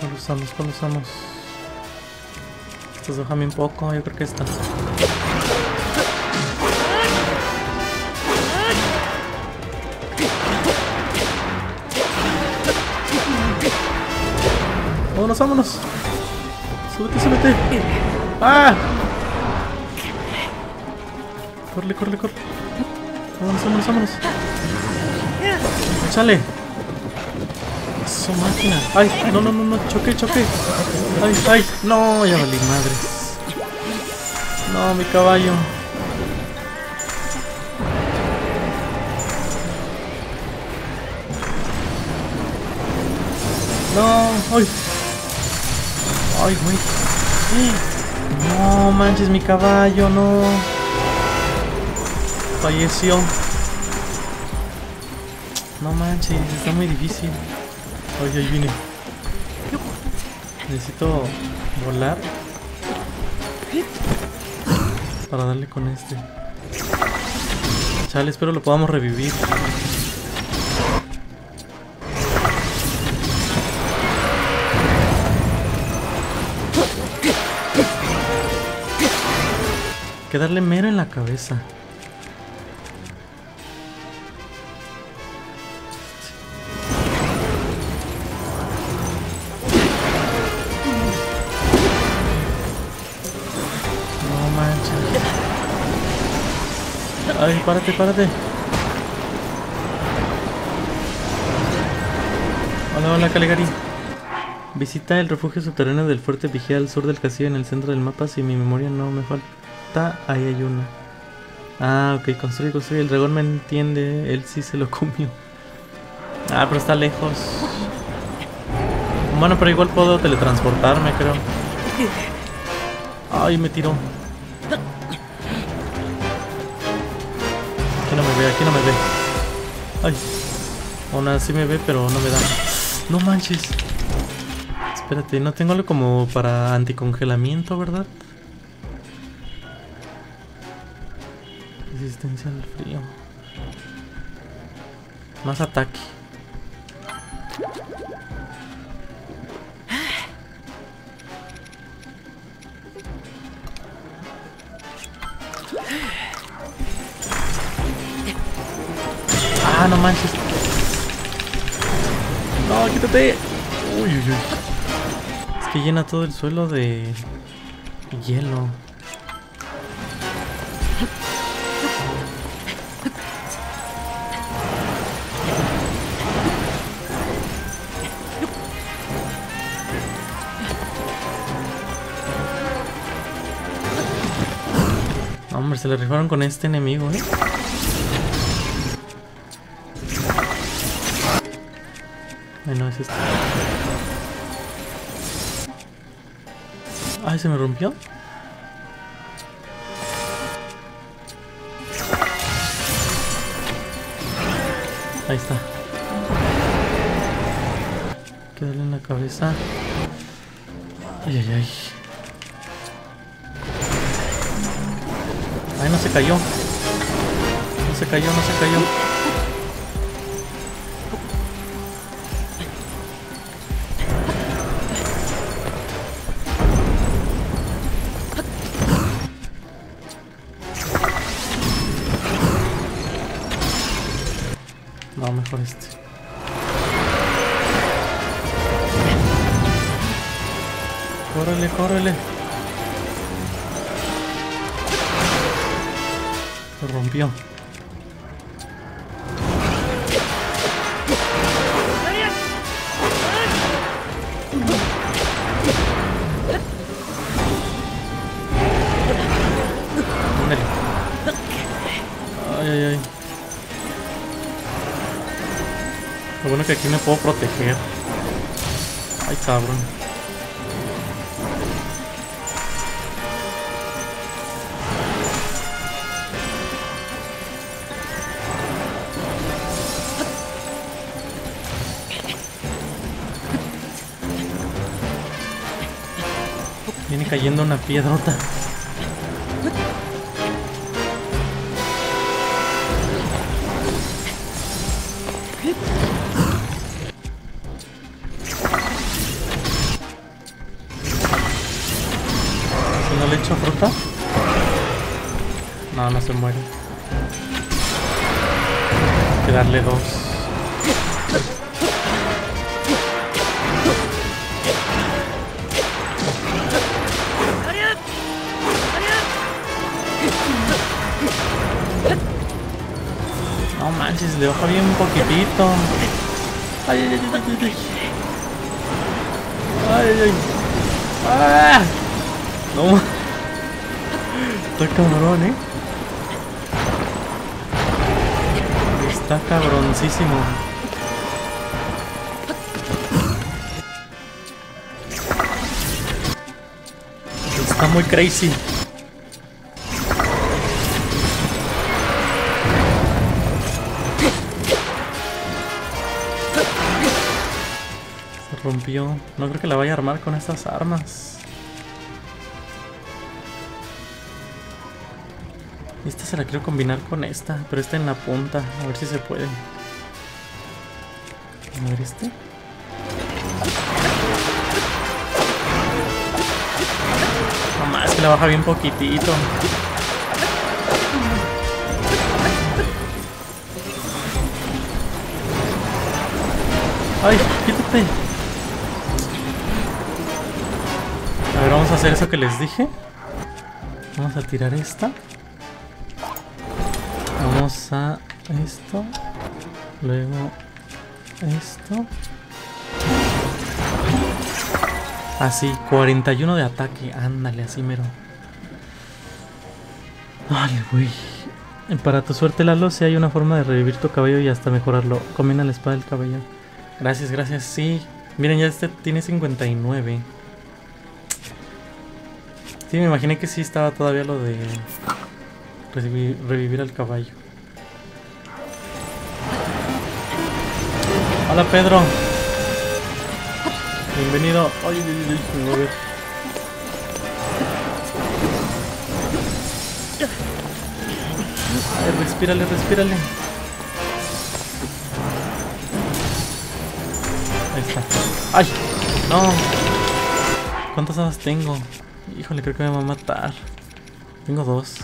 ¿Cuál usamos? ¿Cuál usamos? Estas déjame un poco, yo creo que esta. Vámonos, vámonos. Súbete, súbete. ¡Ah! Corre, corre, corre. Vámonos, vámonos, vámonos. Échale. Su máquina. Ay, no, no, no, no, choqué, choqué. Ay, ay, no, ya valí madre. No, mi caballo. No, ay. Ay, güey. No manches, mi caballo, no. Falleció. No manches, está muy difícil. Oye, ahí vine. Necesito volar para darle con este. Chale, espero lo podamos revivir. Hay que darle mero en la cabeza. Ay, párate, párate. Hola, hola, Caligari. Visita el refugio subterráneo del fuerte vigía al sur del castillo en el centro del mapa. Si mi memoria no me falta, ahí hay una. Ah, ok, construye, construye. El dragón me entiende, él sí se lo comió. Ah, pero está lejos. Bueno, pero igual puedo teletransportarme, creo. Ay, me tiró. Aquí no me ve. Ay. Aún así me ve, pero no me da. No manches. Espérate, no tengo algo como para anticongelamiento, ¿verdad? Resistencia al frío. Más ataque. Ah, no manches. No, quítate. Uy, uy, uy. Es que llena todo el suelo de hielo. Hombre, se le rifaron con este enemigo, ¿eh? Ay, no, es este. Ay, se me rompió. Ahí está. Quédale en la cabeza. Ay, ay, ay. Ay, no se cayó. No se cayó, no se cayó. No, mejor este. Córrele, córrele. Se rompió. que aquí me puedo proteger. Ay, cabrón. Viene cayendo una piedrota. Se muere. Hay que darle dos. No manches, le ojo bien un poquitito. Ay, ay, ay, ay, ay, ay. ¡Ah! No. Está cabrón, eh. Está cabroncísimo. Está muy crazy. Se rompió. No creo que la vaya a armar con estas armas. Esta se la quiero combinar con esta, pero esta en la punta, a ver si se puede. A ver este. Nomás que la baja bien poquitito. Ay, quítate. A ver, vamos a hacer eso que les dije. Vamos a tirar esta. Vamos a esto, luego esto. Así, 41 de ataque, ándale, así mero. Ay, güey. Para tu suerte, Lalo, si hay una forma de revivir tu cabello y hasta mejorarlo. Combina la espada del cabello. Gracias, gracias, sí. Miren, ya este tiene 59. Sí, me imaginé que sí estaba todavía lo de... revivir al caballo. Hola, Pedro. Bienvenido. Ay, ay, ay, ay, respírale, respírale. Ahí está. Ay, no. ¿Cuántas armas tengo? Híjole, creo que me va a matar. Tengo dos.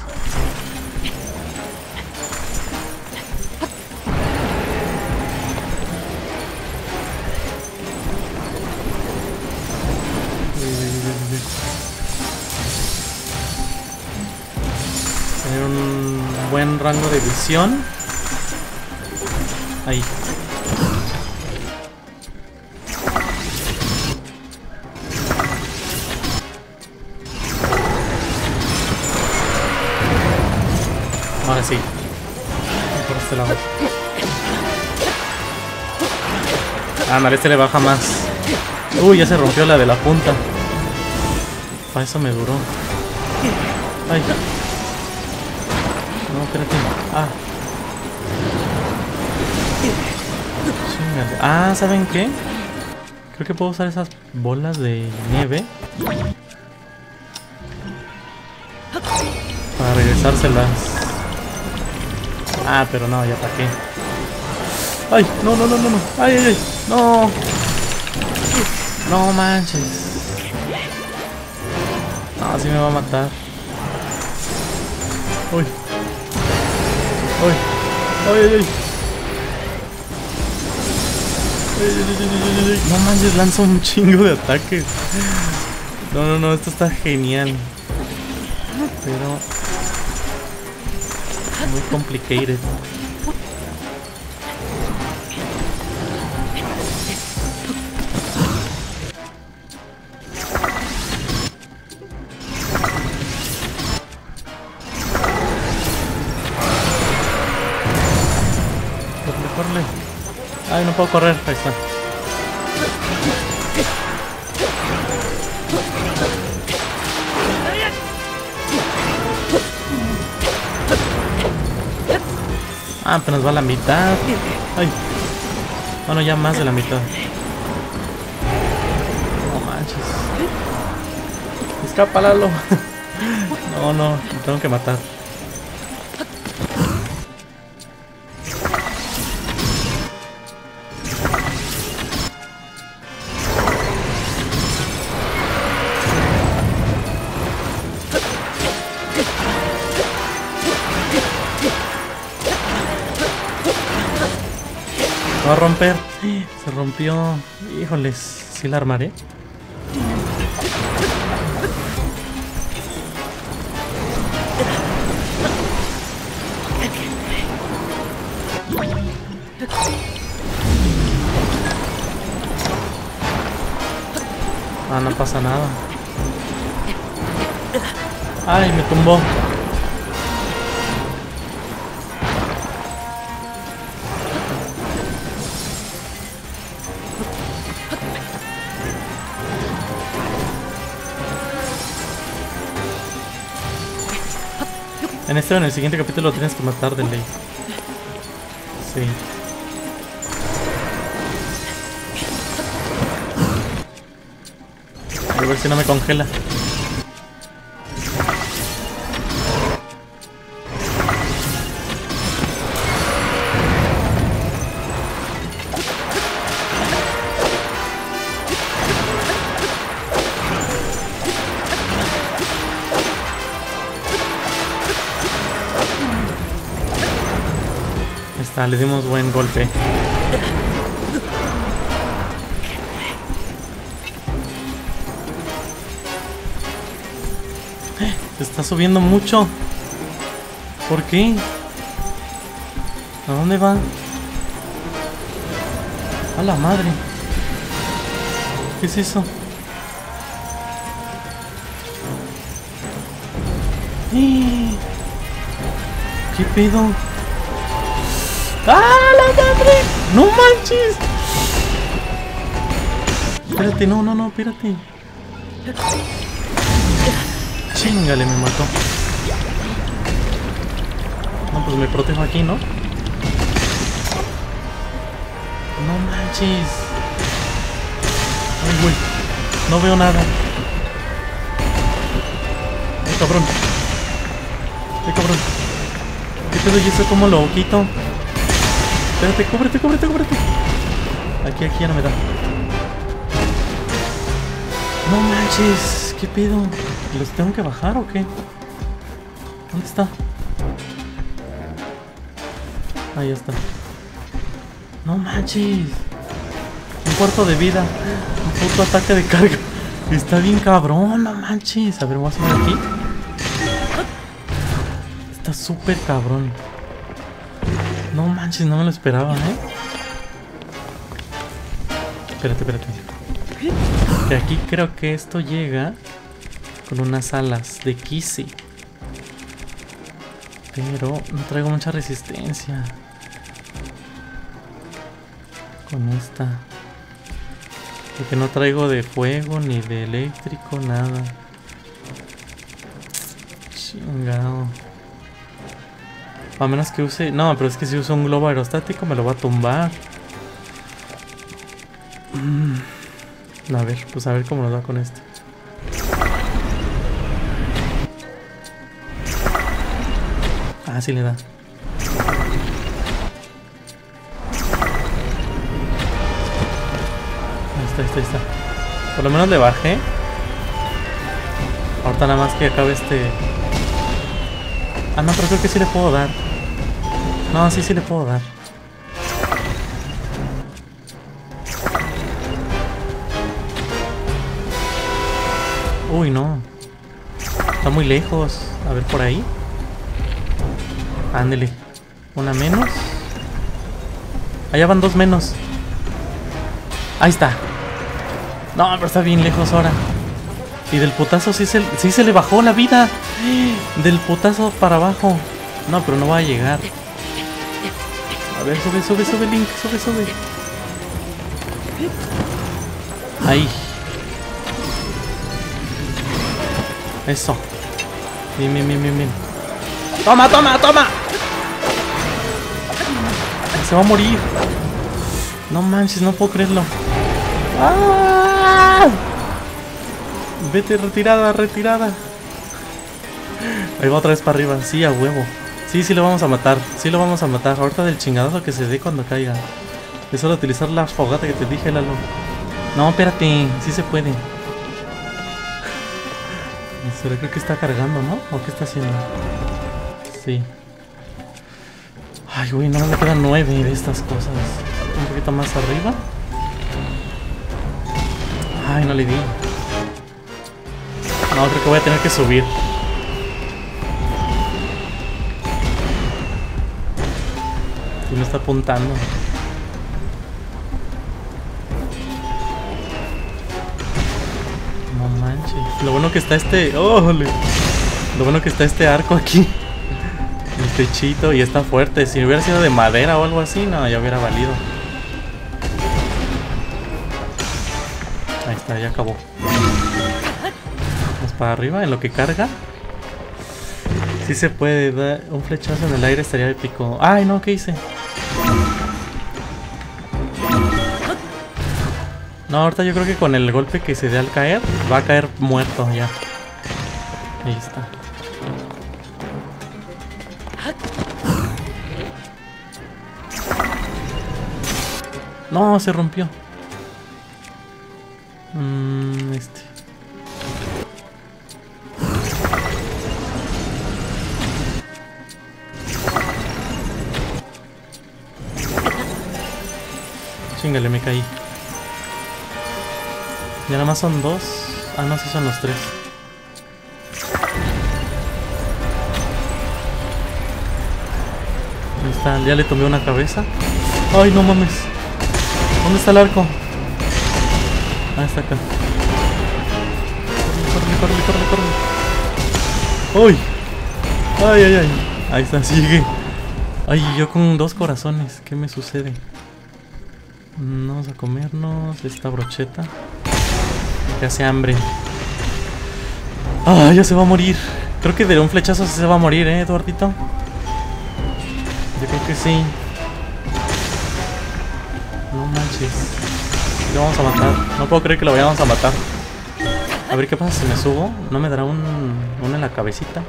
Buen rango de visión. Ahí. Ahora sí. Por este lado. Ah, no, este le baja más. Uy, ya se rompió la de la punta. Para eso me duró. Ay. No, espérate. Ah. Chíngale. Ah, ¿saben qué? Creo que puedo usar esas bolas de nieve para regresárselas. Ah, pero no, ya ataqué. Ay, no, no, no, no, no. Ay, ay, ay. No. No manches. No, sí me va a matar. Uy. Ay, ay, ay, ay. No manches, lanza un chingo de ataques. No, no, no, esto está genial. Pero muy complicated. Ay, no puedo correr. Ahí está. Ah, pero nos va a la mitad. Ay. Bueno, ya más de la mitad. No manches. Escapa, Lalo. No, no, lo tengo que matar. Va a romper. Se rompió. Híjoles, sí la armaré. Ah, no pasa nada. Ay, me tumbó. En este o en el siguiente capítulo lo tienes que matar de ley. Sí. A ver si no me congela. Ah, le dimos buen golpe. Se está subiendo mucho. ¿Por qué? ¿A dónde va? A la madre. ¿Qué es eso? ¿Qué pedo? ¡Ah, la madre! ¡No manches! Espérate, no, no, no, espérate. Chingale, me mató. No, pues me protejo aquí, ¿no? No manches. Ay, güey. No veo nada. Ay, cabrón. Ay, cabrón. ¿Qué pedo? ¿Y eso cómo lo quito? Espérate, cúbrete, cúbrete, cúbrete. Aquí, aquí ya no me da. No manches, ¿qué pedo? ¿Los tengo que bajar o qué? ¿Dónde está? Ahí está. No manches. Un cuarto de vida. Un puto ataque de carga. Está bien cabrón, no manches. A ver, voy a subir aquí. Está súper cabrón. No manches, no me lo esperaba, ¿eh? Espérate, espérate. Que aquí creo que esto llega con unas alas de Kizzy. Pero no traigo mucha resistencia. Con esta. Porque no traigo de fuego, ni de eléctrico, nada. Chingado. A menos que use... No, pero es que si uso un globo aerostático me lo va a tumbar. A ver, pues a ver cómo nos va con esto. Ah, sí le da. Ahí está, ahí está. Por lo menos le bajé. Ahorita nada más que acabe este... Ah, no, pero creo que sí le puedo dar. No, sí, sí le puedo dar. Uy, no. Está muy lejos. A ver, por ahí. Ándele. Una menos. Allá van dos menos. Ahí está. No, pero está bien lejos ahora. Y del putazo sí se le bajó la vida. Del putazo para abajo. No, pero no va a llegar. A ver, sube, sube, sube, Link. Sube, sube. Ahí. Eso. Bien, bien, bien, bien, bien. ¡Toma, toma, toma! Se va a morir. No manches, no puedo creerlo. ¡Ah! Vete, retirada, retirada. Ahí va otra vez para arriba. Sí, a huevo. Sí, sí lo vamos a matar. Sí lo vamos a matar. Ahorita del chingadazo que se dé cuando caiga. Es solo utilizar la fogata que te dije, Lalo. No, espérate. Sí se puede. Creo que está cargando, ¿no? ¿O qué está haciendo? Sí. Ay, güey, no me quedan 9 de estas cosas. Un poquito más arriba. Ay, no le di. No, creo que voy a tener que subir. Y me está apuntando. No manches. Lo bueno que está este... ¡Oh! Lo bueno que está este arco aquí. El techito y está fuerte. Si hubiera sido de madera o algo así, no, ya hubiera valido. Ahí está, ya acabó. Vamos para arriba en lo que carga. Sí se puede dar un flechazo en el aire, estaría épico. Ay, no, ¿qué hice? No, ahorita yo creo que con el golpe que se dé al caer, va a caer muerto ya. Ahí está. No, se rompió. Chingale, me caí. Ya nada más son 2. Ah, no, sí son los 3. Ahí está, ya le tomé una cabeza. Ay, no mames. ¿Dónde está el arco? Ah, está acá. Corre, corre, corre, corre, corre. ¡Ay! Ay, ay, ay. Ahí está, sí llegué. Ay, yo con 2 corazones. ¿Qué me sucede? Vamos a comernos esta brocheta. Ya hace hambre. Ah, ya se va a morir. Creo que de un flechazo se va a morir, Eduardito. Yo creo que sí. No manches. Lo vamos a matar. No puedo creer que lo vayamos a matar. A ver qué pasa si me subo. ¿No me dará uno en la cabecita?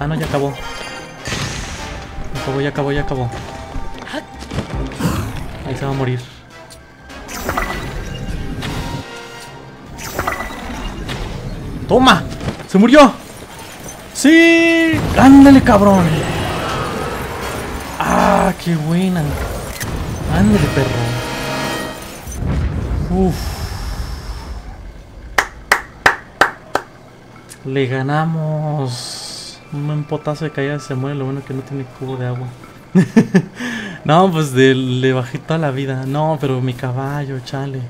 Ah, no, ya acabó. Ya acabó, ya acabó, ya acabó. Ahí se va a morir. ¡Toma! ¡Se murió! ¡Sí! ¡Ándale, cabrón! ¡Ah, qué buena! ¡Ándale, perro! ¡Uf! Le ganamos. Un buen potazo de caída se muere. Lo bueno que no tiene cubo de agua. No, pues le bajé toda la vida. No, pero mi caballo, chale.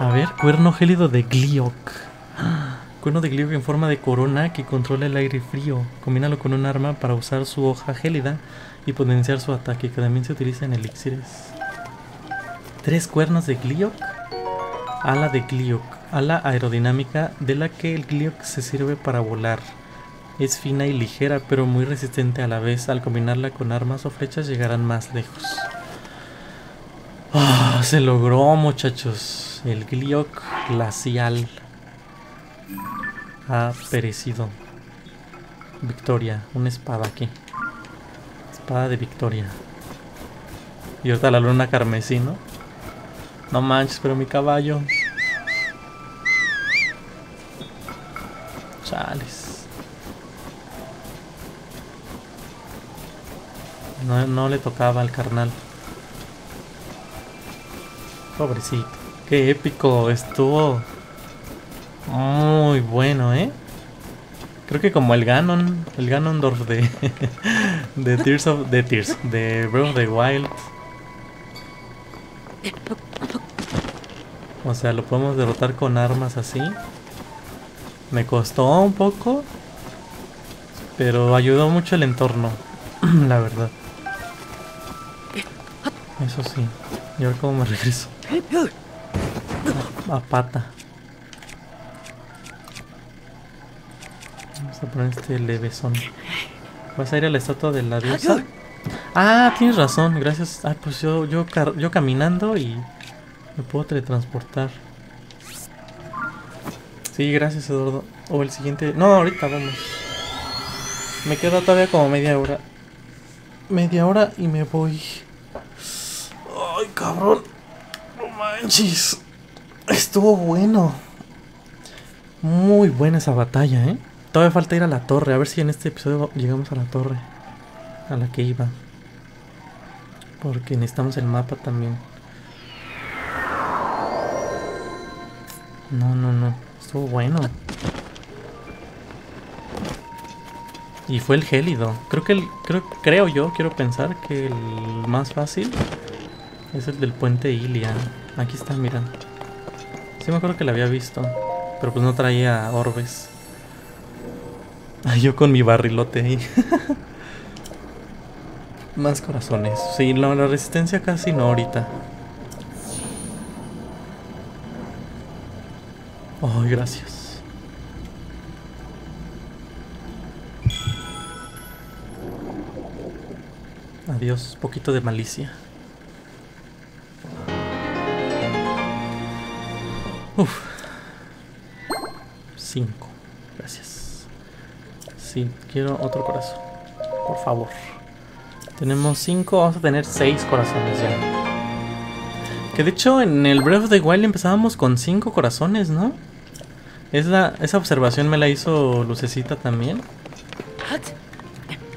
A ver, cuerno gélido de Gleeok. Cuerno de Gleeok en forma de corona que controla el aire frío. Combínalo con un arma para usar su hoja gélida y potenciar su ataque, que también se utiliza en elixires. 3 cuernos de Gleeok. Ala de Gleeok. Ala aerodinámica de la que el Gleeok se sirve para volar. Es fina y ligera, pero muy resistente a la vez. Al combinarla con armas o flechas llegarán más lejos. Oh, se logró, muchachos. El Gleeok glacial ha perecido. Victoria. Una espada aquí. Espada de victoria. Y ahorita la luna carmesí, ¿no? No manches, pero mi caballo. Chales. No, no le tocaba al carnal. Pobrecito. Qué épico estuvo. Muy bueno, ¿eh? Creo que como el Ganon, el Ganondorf de de Breath of the Wild. O sea, lo podemos derrotar con armas así. Me costó un poco, pero ayudó mucho el entorno, la verdad. Eso sí. Y ahora cómo me regreso. A pata. Vamos a poner este levesón. ¿Vas a ir a la estatua de la diosa? Ah, tienes razón, gracias. Ah, pues yo caminando y me puedo teletransportar. Sí, gracias, Eduardo. O el siguiente... No, ahorita vamos. Me queda todavía como media hora. Media hora y me voy. Ay, cabrón. No manches. Estuvo bueno. Muy buena esa batalla, ¿eh? Todavía falta ir a la torre. A ver si en este episodio llegamos a la torre a la que iba, porque necesitamos el mapa también. No, estuvo bueno. Y fue el gélido. Creo yo, quiero pensar que el más fácil es el del puente Ilia. Aquí está, mira. Sí me acuerdo que lo había visto, pero pues no traía orbes. Yo con mi barrilote ahí. Más corazones. Sí, la resistencia casi no ahorita. Oh, gracias. Adiós, poquito de malicia. Uf. 5. Gracias. Sí, quiero otro corazón. Por favor. Tenemos 5, vamos a tener 6 corazones ya. Que de hecho en el Breath of the Wild empezábamos con 5 corazones, ¿no? Esa observación me la hizo Lucecita también.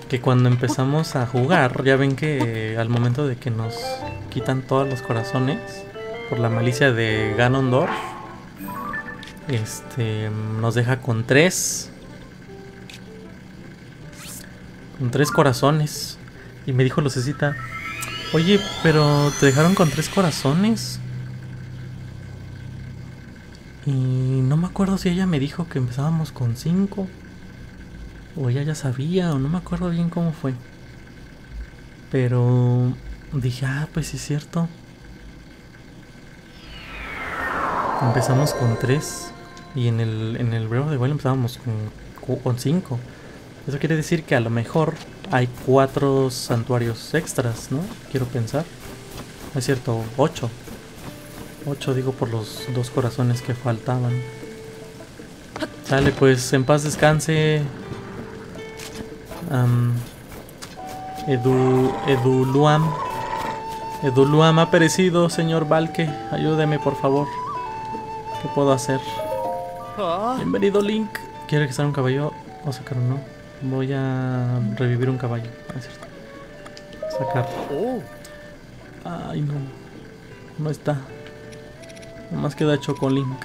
Que cuando empezamos a jugar, ya ven que al momento de que nos quitan todos los corazones por la malicia de Ganondorf, nos deja con 3. Con 3 corazones. Y me dijo Lucecita, oye, pero te dejaron con 3 corazones. Y no me acuerdo si ella me dijo que empezábamos con 5. O ella ya sabía, o no me acuerdo bien cómo fue. Pero dije, ah, pues sí es cierto. Empezamos con 3. Y en el Breath of the Wild empezábamos con 5. Eso quiere decir que a lo mejor... hay 4 santuarios extras, ¿no? Quiero pensar. No es cierto, 8. 8 digo por los 2 corazones que faltaban. Dale, pues en paz descanse. Eduluam. Eduluam ha perecido, señor Valke. Ayúdeme, por favor. ¿Qué puedo hacer? Bienvenido, Link. ¿Quiere que sea un caballo? O sacar uno. Voy a revivir un caballo. Es cierto. Sacar. Ay, no. No está. Nomás queda Chocolink.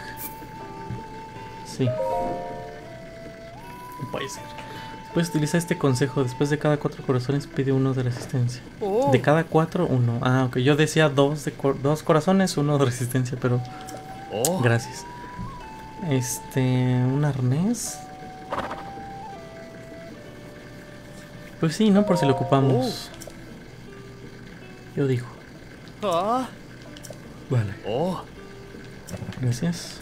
Sí. No puede ser. Después utiliza este consejo. Después de cada 4 corazones pide 1 de resistencia. De cada 4, 1. Ah, ok. Yo decía 2 corazones, 1 de resistencia, pero... Gracias. Un arnés... Pues sí, ¿no? Por si lo ocupamos. Yo digo. Vale. Gracias.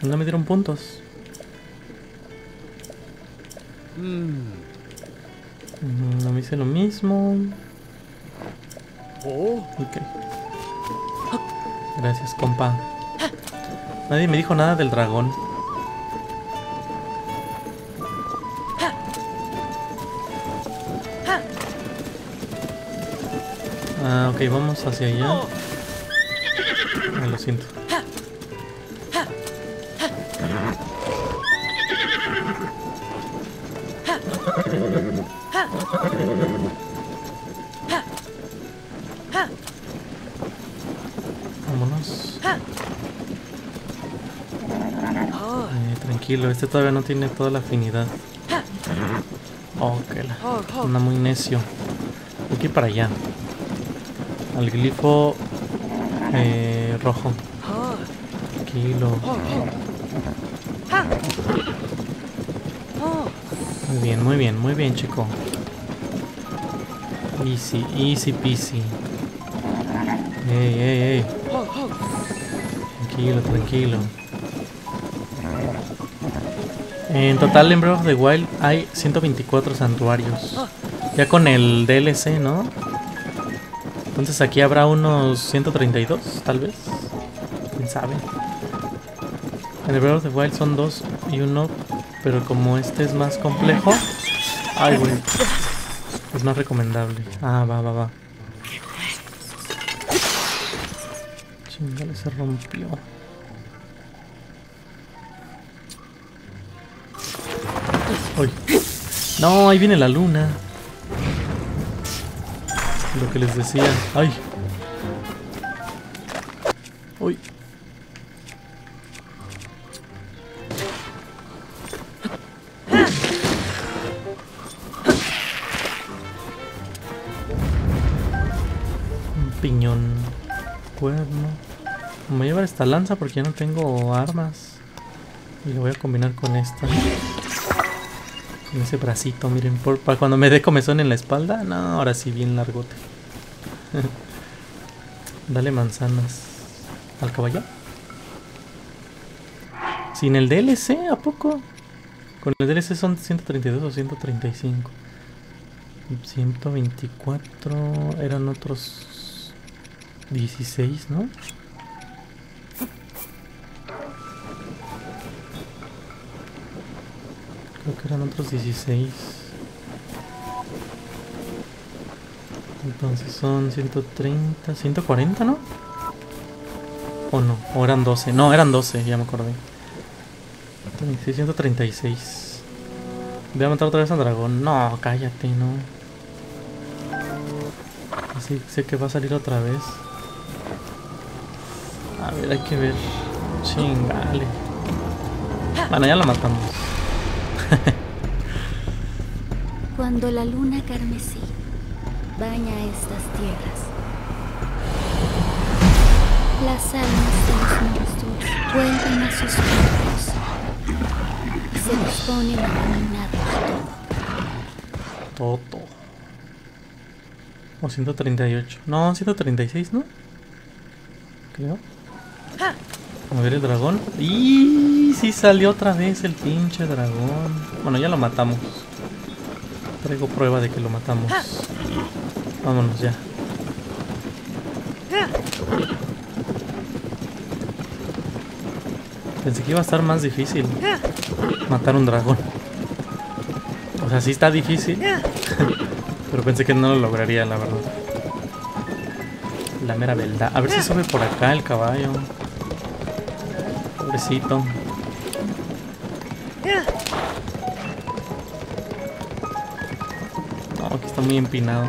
No me dieron puntos. No me hice lo mismo. Ok. Gracias, compa. Nadie me dijo nada del dragón. Ah, ok, vamos hacia allá. Ah, lo siento. Vámonos. Tranquilo, este todavía no tiene toda la afinidad. Ok, anda muy necio. Hay que ir para allá. Al glifo rojo. Kilo. Muy bien, chico. Easy peasy. ¡Ey! Tranquilo, tranquilo. En total en Breath of the Wild hay 124 santuarios. Ya con el DLC, ¿no? Entonces aquí habrá unos 132, tal vez. ¿Quién sabe? En el Breath of the Wild son 2 y 1. Pero como este es más complejo... ¡Ay, güey! Es más recomendable. Ah, va. Chingale, se rompió. ¡Ay! ¡No! Ahí viene la luna. Lo que les decía. ¡Ay! ¡Uy! Un piñón. Cuerno. Me voy a llevar esta lanza porque ya no tengo armas. Y la voy a combinar con esta. Con ese bracito, miren, para cuando me dé comezón en la espalda. No, ahora sí, bien largote. Dale manzanas al caballo. ¿Sin el DLC? ¿A poco? Con el DLC son 132 o 135. 124... eran otros... 16, ¿no? Creo que eran otros 16. Entonces son 130, 140, ¿no? O no, o eran 12. No, eran 12, ya me acordé. 136. Voy a matar otra vez al dragón. No, cállate, no. Así sé que va a salir otra vez. A ver, hay que ver. Chingale. Bueno, ya la matamos. Cuando la luna carmesí baña estas tierras, las almas de los monstruos vuelven a sus cuerpos y se disponen a caminar todo. O 138. No, 136, ¿no? Creo. A ver el dragón. ¡Y sí salió otra vez el pinche dragón! Bueno, ya lo matamos. Traigo prueba de que lo matamos. Vámonos ya. Pensé que iba a estar más difícil matar un dragón. O sea, sí está difícil. Pero pensé que no lo lograría, la verdad. La mera verdad. A ver si sube por acá el caballo. Pobrecito. No, aquí está muy empinado.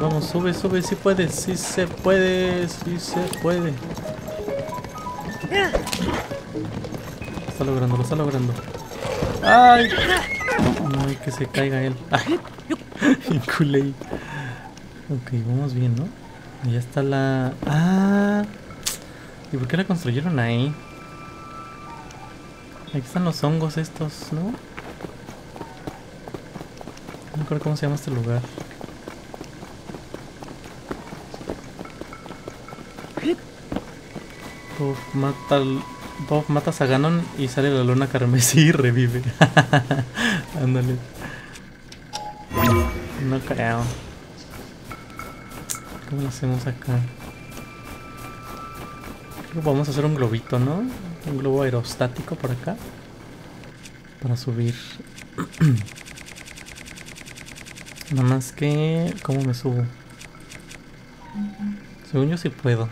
Vamos, sube, si puedes, sí se puede. Lo está logrando. ¡Ay! Ay, que se caiga él. ¡Ay! Inculé. Ok, vamos bien, ¿no? Ya está la... ¡Ah! ¿Y por qué la construyeron ahí? Aquí están los hongos estos, ¿no? No me acuerdo cómo se llama este lugar. Bob, matas a Ganon y sale la luna carmesí y revive. Ándale. No creo. ¿Cómo lo hacemos acá? Creo que vamos a hacer un globito, ¿no? Un globo aerostático por acá. Para subir. Nada más que... ¿Cómo me subo? Según yo sí puedo.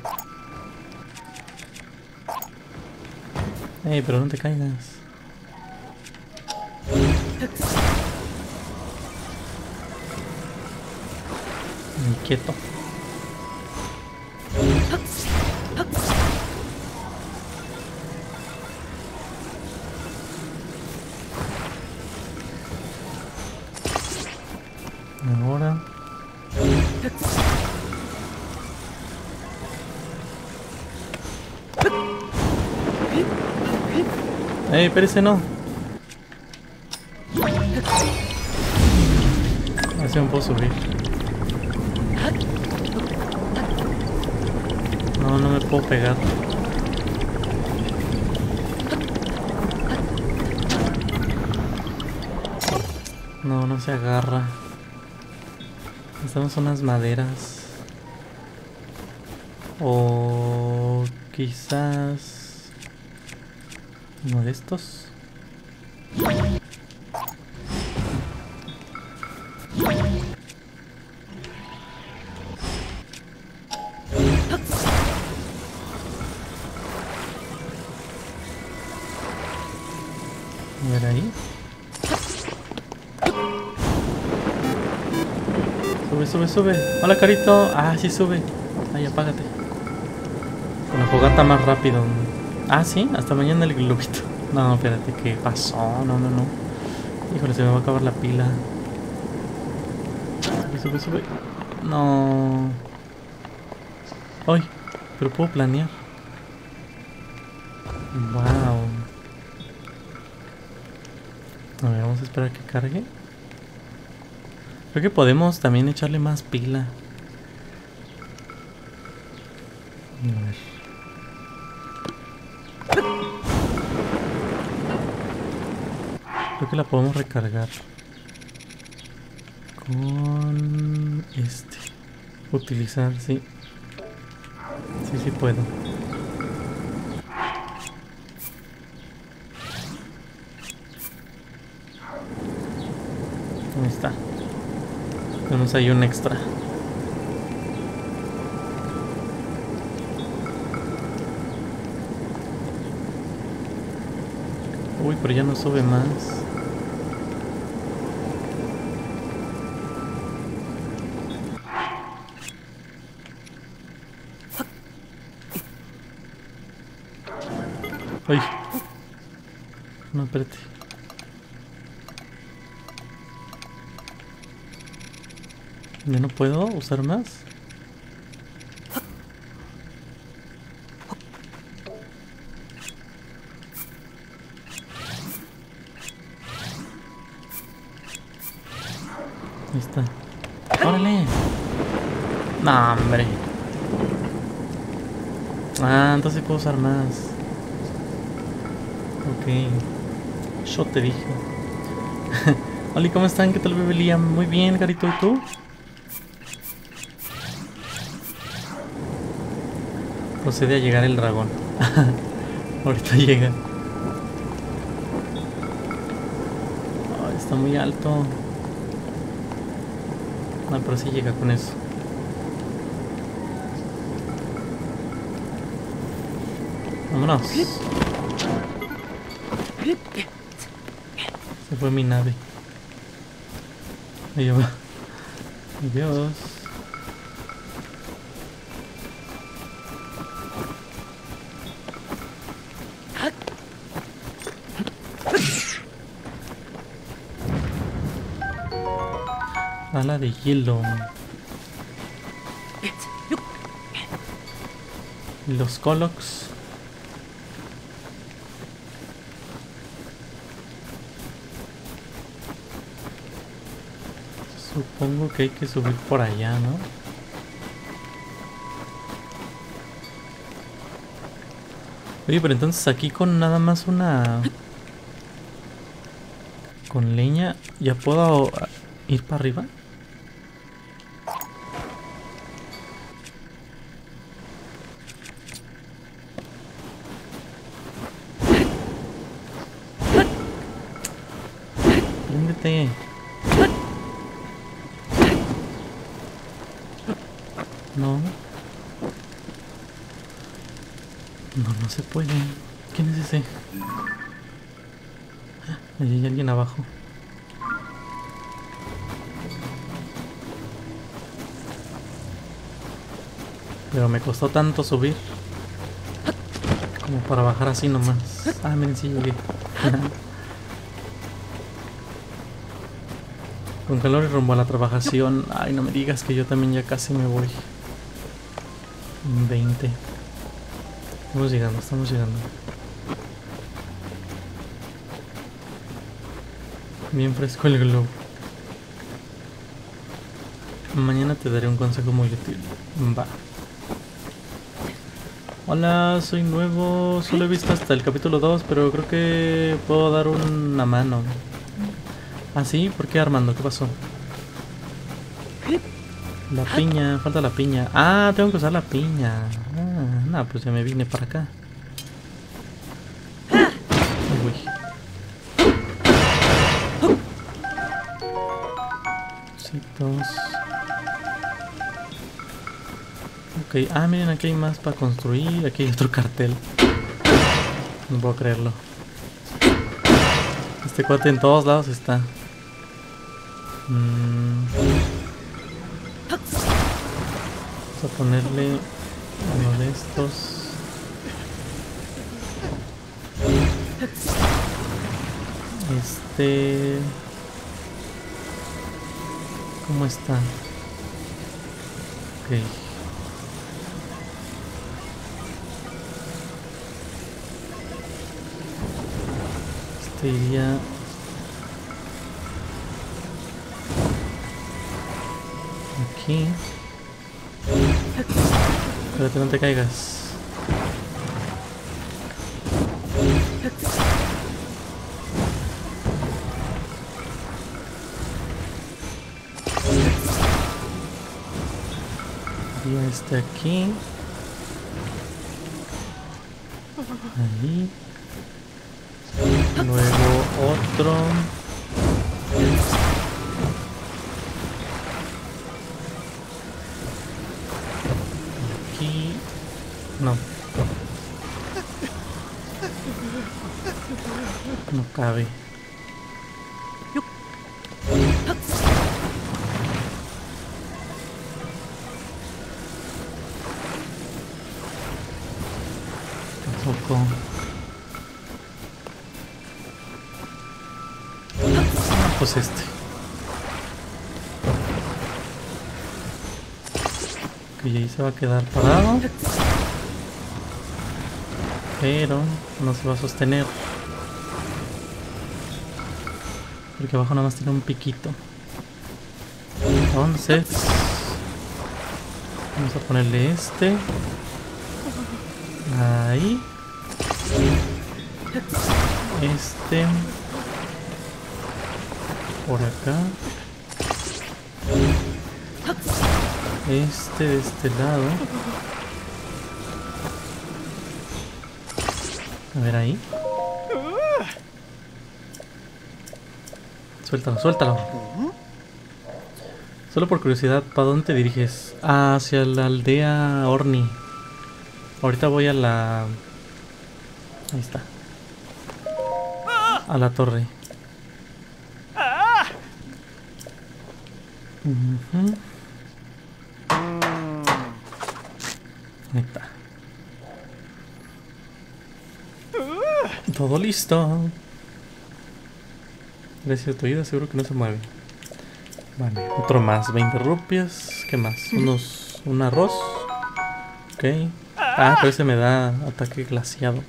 Ey, pero no te caigas. Quieto. Ahora. Ey, espérese, no. Así me puedo subir. No, no me puedo pegar. No, no se agarra. Necesitamos unas maderas. O quizás uno de estos. Sube. Hola, carito. Ah, sí sube. Ahí, apágate. Con la fogata más rápido. Ah, sí. Hasta mañana el globito. No, espérate. ¿Qué pasó? No, no, no. Híjole, se me va a acabar la pila. Sube, sube. No. Ay, pero puedo planear. Wow. A ver, vamos a esperar a que cargue. Creo que podemos también echarle más pila. A ver. Creo que la podemos recargar con este. Utilizar, sí. Sí, sí puedo. Ahí está. Tenemos ahí un extra. Uy, pero ya no sube más. Ay. No, espérate. ¿Ya no puedo usar más? Ahí está. ¡Órale! ¡No, hombre! Ah, entonces puedo usar más. Ok. Yo te dije. Oli, ¿cómo están? ¿Qué tal, bebé Liam? Muy bien, carito. ¿Y tú? Procede a llegar el dragón. Ahorita llega. Oh, está muy alto. No, pero sí llega con eso. Vámonos. Se fue mi nave. Ahí va. Adiós. Ala de hielo. Los Kologs. Supongo que hay que subir por allá, ¿no? Oye, pero entonces aquí con nada más una... Con leña, ¿ya puedo ir para arriba? Pero me costó tanto subir como para bajar así nomás. Ah, miren, sí llegué. Con calor y rumbo a la trabajación. Ay, no me digas que yo también ya casi me voy. 20. Estamos llegando, estamos llegando. Bien fresco el globo. Mañana te daré un consejo muy útil. Va. Hola, soy nuevo. Solo he visto hasta el capítulo 2, pero creo que puedo dar una mano. ¿Ah, sí? ¿Por qué, Armando? ¿Qué pasó? La piña. Falta la piña. Ah, tengo que usar la piña. Ah, no, pues ya me vine para acá. Uy. Cositos. Ok, ah, miren, aquí hay más para construir. Aquí hay otro cartel. No puedo creerlo. Este cuate en todos lados está. Vamos a ponerle uno de estos. Este... ¿cómo está? Ok. Este iría... aquí. Espérate, no te caigas. Iría este aquí. Ahí. Luego otro. Aquí. No. No cabe. Tampoco. Pues este. Que ahí se va a quedar parado. Pero no se va a sostener. Porque abajo nada más tiene un piquito. Entonces... vamos a ponerle este. Ahí. Este... por acá. Este de este lado. A ver ahí. Suéltalo, suéltalo. Solo por curiosidad, ¿para dónde te diriges? Hacia la aldea Orni. Ahorita voy a la... ahí está. A la torre. Ahí está. Todo listo. Gracias a tu vida, seguro que no se mueve. Vale, otro más, 20 rupias. ¿Qué más? Un arroz. Ok. Ah, pero ese me da ataque glaciado.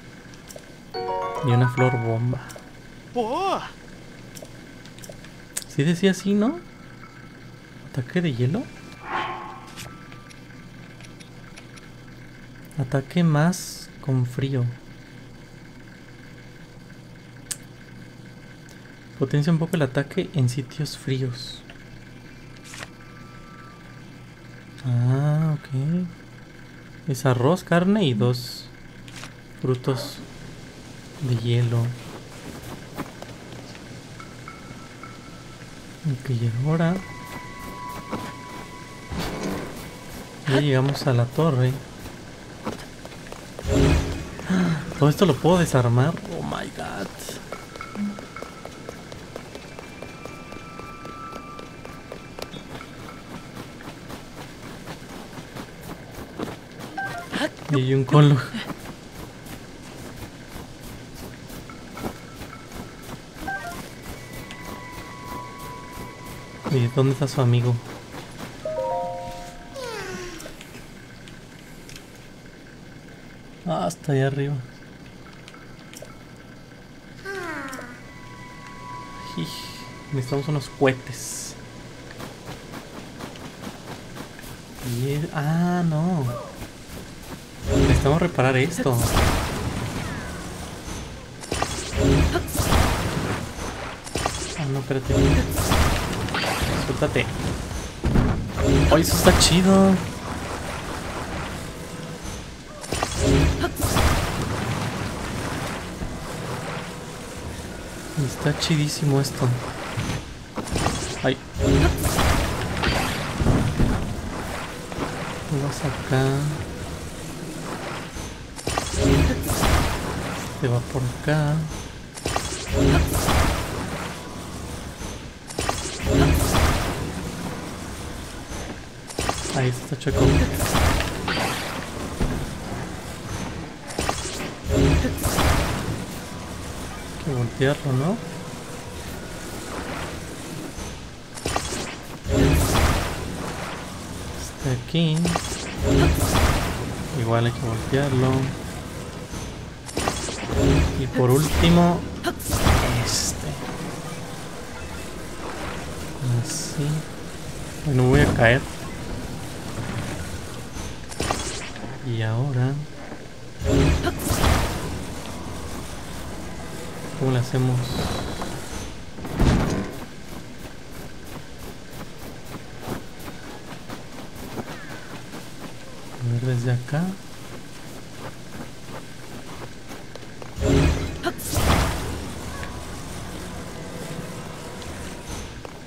Y una flor bomba. Sí decía así, ¿no? ¿Ataque de hielo? Ataque más con frío. Potencia un poco el ataque en sitios fríos. Ah, ok. Es arroz, carne y dos frutos de hielo. Ok, y ahora... ya llegamos a la torre. Todo esto lo puedo desarmar. Oh my god. Y hay un Kolog. ¿Y dónde está su amigo? Ah, hasta allá arriba. Ij, necesitamos unos cohetes. Ah, no. Necesitamos reparar esto. Ah, no, espérate. Suéltate. Oh, eso está chido. Está chidísimo esto. Ay. Vamos acá. Este va por acá. Ahí está chueco. Hay que voltearlo, ¿no? Está aquí. Igual hay que voltearlo. Y por último, este. Así. Bueno, voy a caer. Y ahora... ¿cómo lo hacemos? A ver desde acá.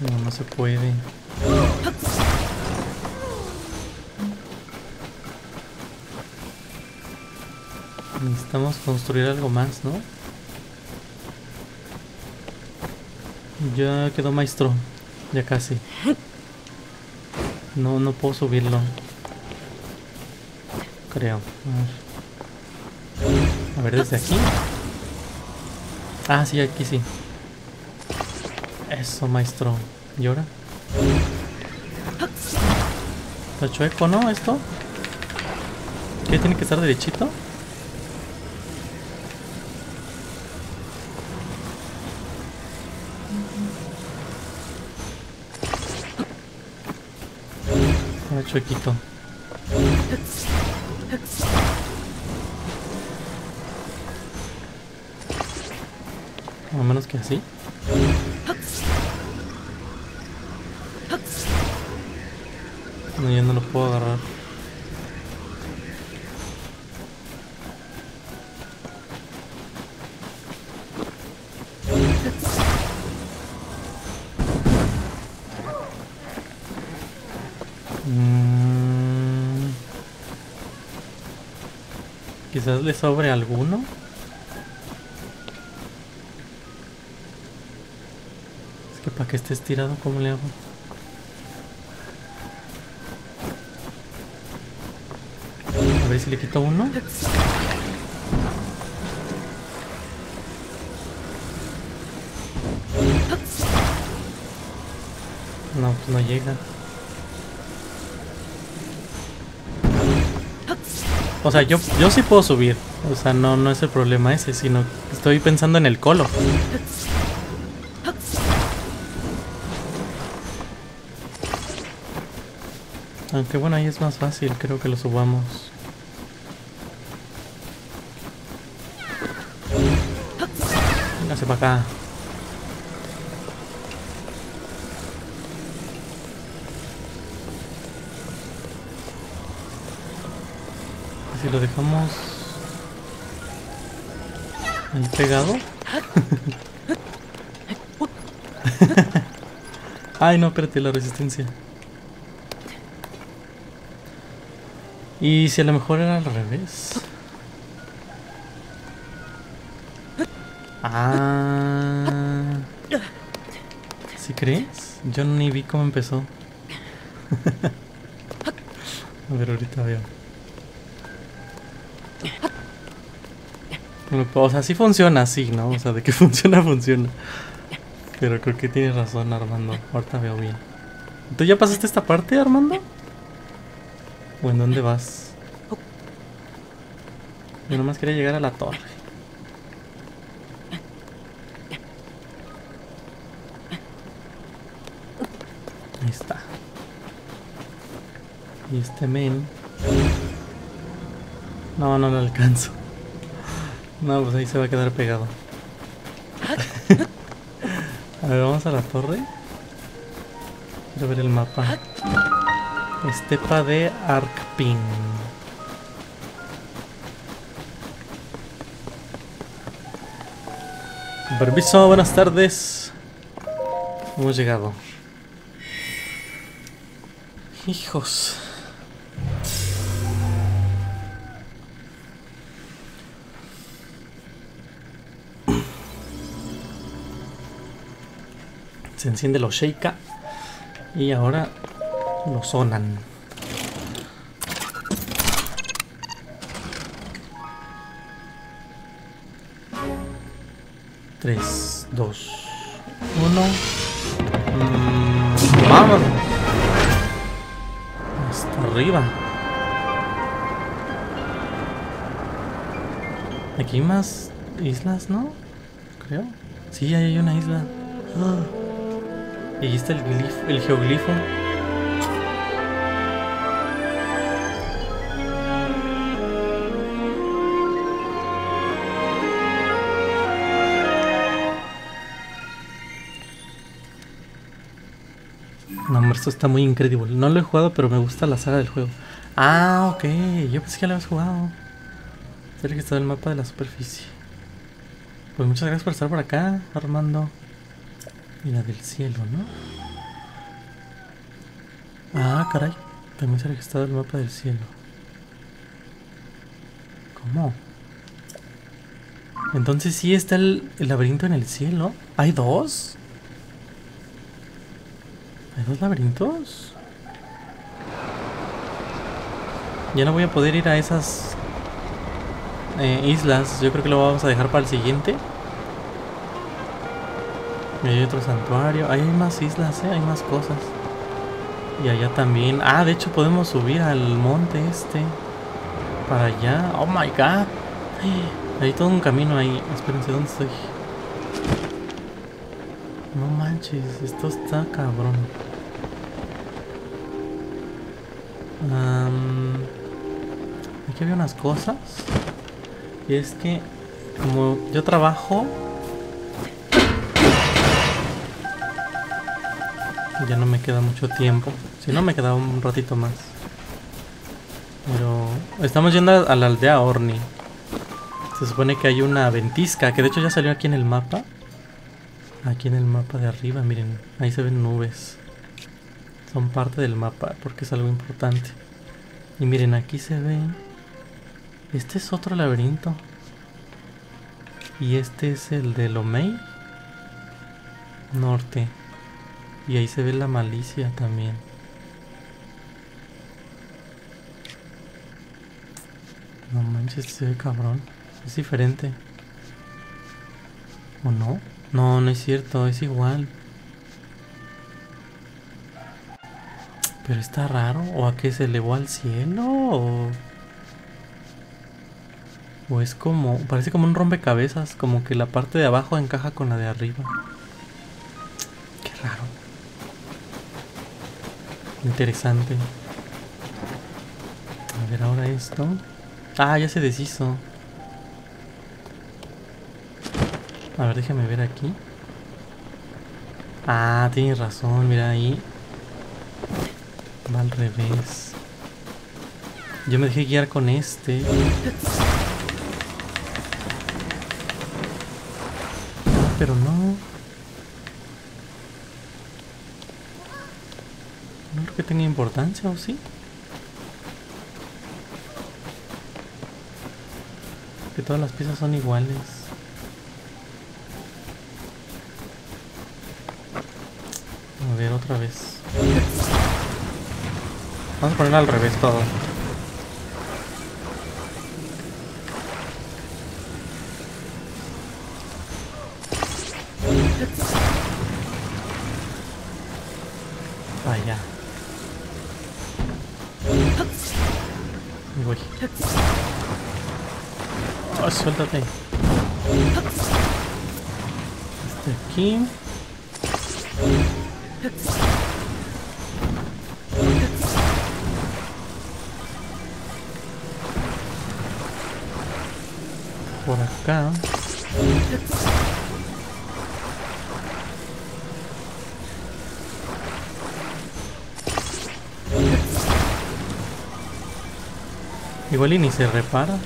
No, no se puede. Necesitamos construir algo más, ¿no? Ya quedó maestro. Ya casi. No, no puedo subirlo. Creo. A ver desde aquí. Ah, sí, aquí sí. Eso, maestro. ¿Y ahora? Está chueco, ¿no? Esto. ¿Qué tiene que estar derechito? Chuequito. A menos que así. No, ya no lo puedo agarrar. Quizás le sobre alguno. Es que para que esté estirado, ¿cómo le hago? A ver si le quito uno. No, pues no llega. O sea, yo sí puedo subir. O sea, no es el problema ese, sino que estoy pensando en el colo. Aunque bueno, ahí es más fácil, creo que lo subamos. Véngase para acá. Si lo dejamos ahí pegado. Ay, no, espérate, la resistencia. Y si a lo mejor era al revés. Ah, ¿sí crees? Yo ni vi cómo empezó. A ver, ahorita veo. O sea, sí funciona así, ¿no? O sea, de que funciona, funciona. Pero creo que tienes razón, Armando. Ahorita veo bien. ¿Tú ya pasaste esta parte, Armando? ¿O en dónde vas? Yo nomás quería llegar a la torre. Ahí está. Y este men... No, no lo alcanzo. No, pues ahí se va a quedar pegado. A ver, vamos a la torre. Quiero ver el mapa. Estepa de Arkpin. Con permiso, buenas tardes. Hemos llegado. Hijos. Se enciende los Sheikah. Y ahora lo sonan. Tres, dos, uno. ¡Vamos! Hasta arriba. Aquí hay más islas, ¿no? Creo. Sí, ahí hay una isla. Y ahí está el geoglifo. No, hombre, esto está muy increíble. No lo he jugado, pero me gusta la saga del juego. Ah, ok. Yo pensé que ya lo habías jugado. Sería que está el mapa de la superficie. Pues muchas gracias por estar por acá, Armando. Y la del cielo, ¿no? Ah, caray. También se ha registrado el mapa del cielo. ¿Cómo? Entonces sí está el laberinto en el cielo. ¿Hay dos? ¿Hay dos laberintos? Ya no voy a poder ir a esas islas. Yo creo que lo vamos a dejar para el siguiente. Hay otro santuario. Ahí hay más islas, hay más cosas. Y allá también. Ah, de hecho podemos subir al monte este. Para allá. Oh my god. Hay todo un camino ahí. Espérense, ¿dónde estoy? No manches, esto está cabrón. Aquí había unas cosas. Y es que como yo trabajo, ya no me queda mucho tiempo. Si no, me quedaba un ratito más. Pero estamos yendo a la aldea Orni. Se supone que hay una ventisca, que de hecho ya salió aquí en el mapa. Aquí en el mapa de arriba, miren. Ahí se ven nubes. Son parte del mapa, porque es algo importante. Y miren, aquí se ven. Este es otro laberinto. Y este es el de Lomei Norte. Y ahí se ve la malicia también. No manches, se ve cabrón. Es diferente. ¿O no? No, no es cierto, es igual. Pero está raro. ¿O a qué se elevó al cielo? O es como... Parece como un rompecabezas. Como que la parte de abajo encaja con la de arriba. Qué raro. Interesante. A ver ahora esto. Ah, ya se deshizo. A ver, déjame ver aquí. Ah, tienes razón, mira ahí. Va al revés. Yo me dejé guiar con este. Ah, pero no. No creo que tenga importancia, ¿o sí? Que todas las piezas son iguales. A ver, otra vez. Vamos a ponerla al revés todo. Allá. Voy. Oh, suéltate. Este aquí. por acá. Igual y ni se repara.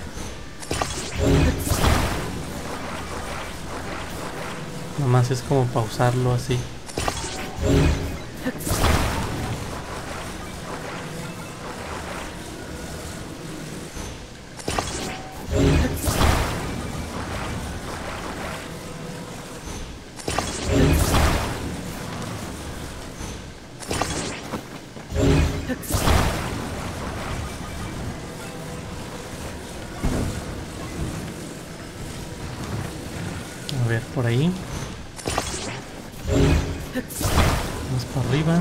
Nomás es como pausarlo así. A ver, por ahí. Más para arriba.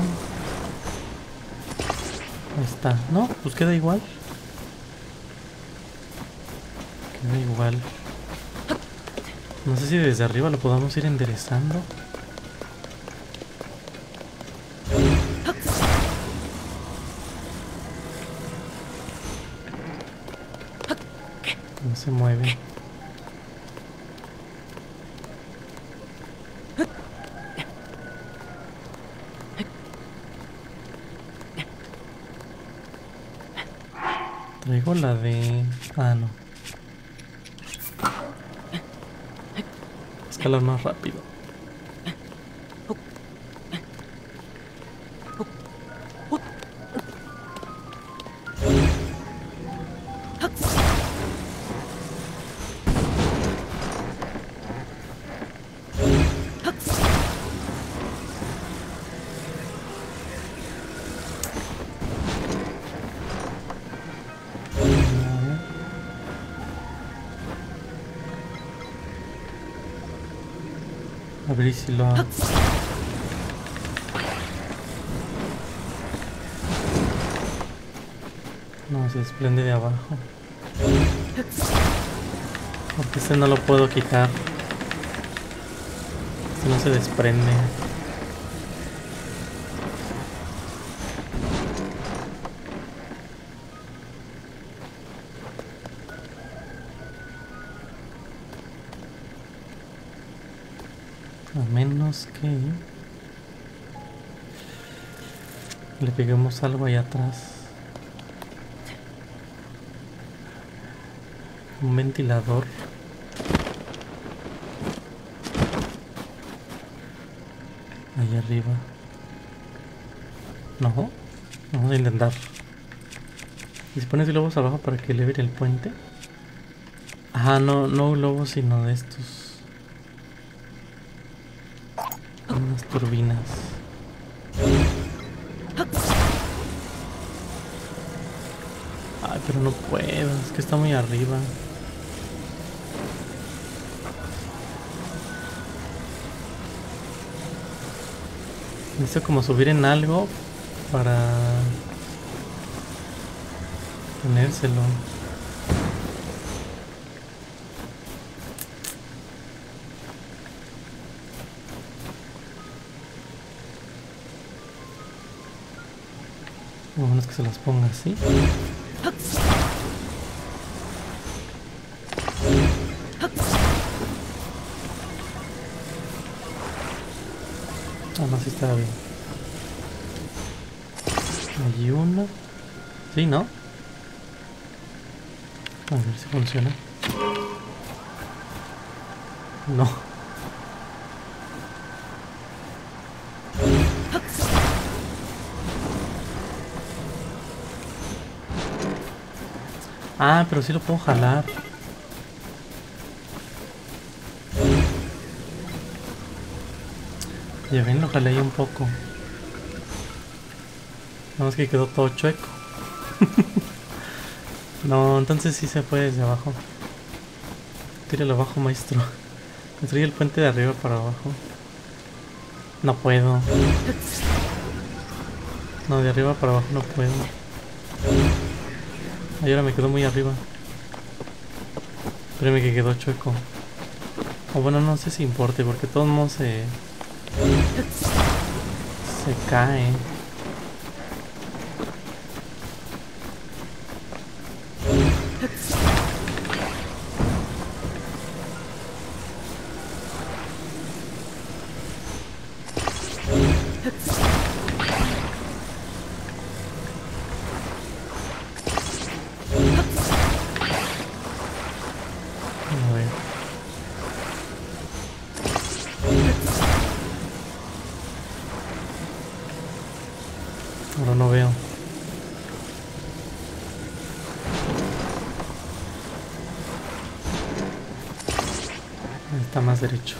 Ahí está. No, pues queda igual. Queda igual. No sé si desde arriba lo podamos ir enderezando. No se mueve. Traigo la de... ah, no. Escalar más rápido. A ver si lo... no, se desprende de abajo. Porque este no lo puedo quitar. Este no se desprende. A menos que le peguemos algo allá atrás. Un ventilador. Ahí arriba. No, vamos a intentar. ¿Y si pones globos abajo para que eleve el puente? Ajá, no, no globos sino de estos. Unas turbinas. Ay, pero no puedo, es que está muy arriba. Necesito como subir en algo para ponérselo. Bueno, es que se las ponga así. Ah, no, sí está bien. Hay una. Sí, ¿no? A ver si funciona. No. Ah, pero sí lo puedo jalar. Ya ven, lo jalé ahí un poco. Nada más que quedó todo chueco. No, entonces sí se puede desde abajo. Tíralo abajo, maestro. Construye el puente de arriba para abajo. No puedo. No, de arriba para abajo no puedo. Ay, ahora me quedó muy arriba. Espérame que quedó chueco. O bueno, no sé si importe, porque todo el mundo se cae. A ver. Ahora no veo. Está más derecho.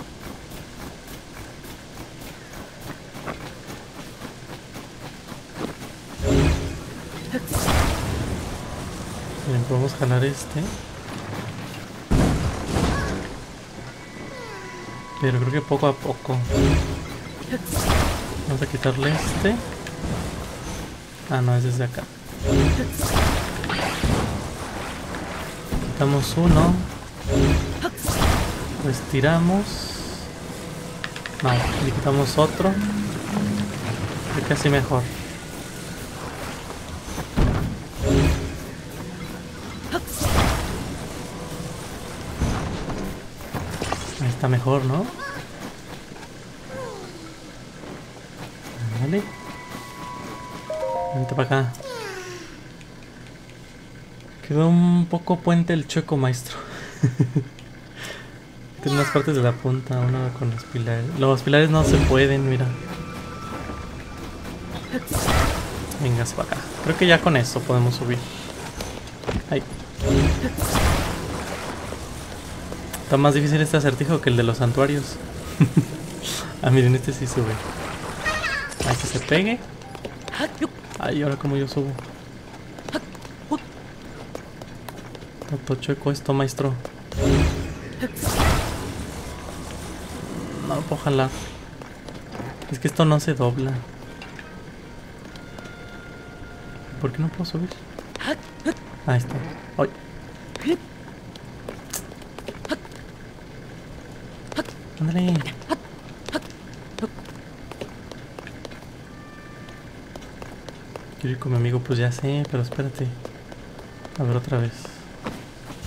Bien, podemos jalar este. Pero creo que poco a poco. Vamos a quitarle este. Ah, no, es desde acá. Quitamos uno. Lo estiramos. No, le quitamos otro. Creo que así mejor. Ahí está mejor, ¿no? Vale. Vente para acá. Quedó un poco puente el chueco, maestro. Tiene unas partes de la punta, una con los pilares. Los pilares no se pueden, mira. Venga, hacia acá. Creo que ya con eso podemos subir. Ahí. Está más difícil este acertijo que el de los santuarios. Ah, miren, este sí sube. Hay que se pegue. Ay, ahora como yo subo. Tanto chueco esto, maestro. No, ojalá. Es que esto no se dobla. ¿Por qué no puedo subir? Ahí está. Ay. Ándale. Quiero ir con mi amigo, pues ya sé, pero espérate. A ver otra vez.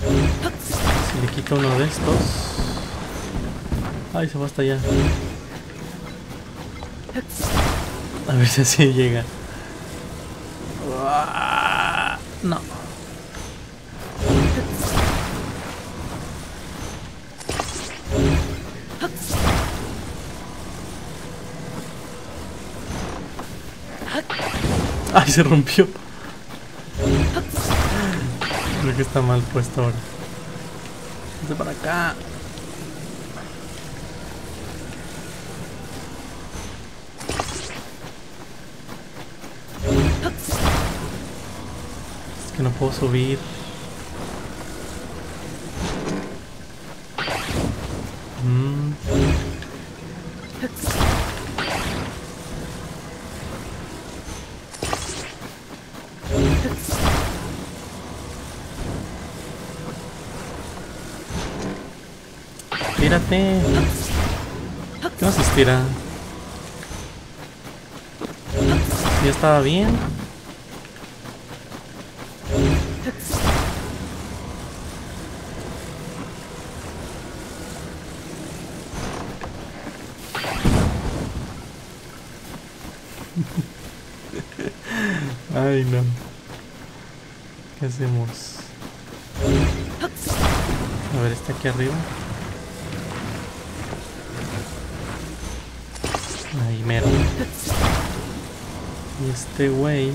Si le quito uno de estos. Ay, se va hasta allá. A ver si así llega. No. Ay, se rompió. Creo que está mal puesto ahora. Vente para acá. No puedo subir. Tírate. ¿Qué nos estira? Ya estaba bien. Ay, no. ¿Qué hacemos? A ver, está aquí arriba. Ahí mero. Y este güey.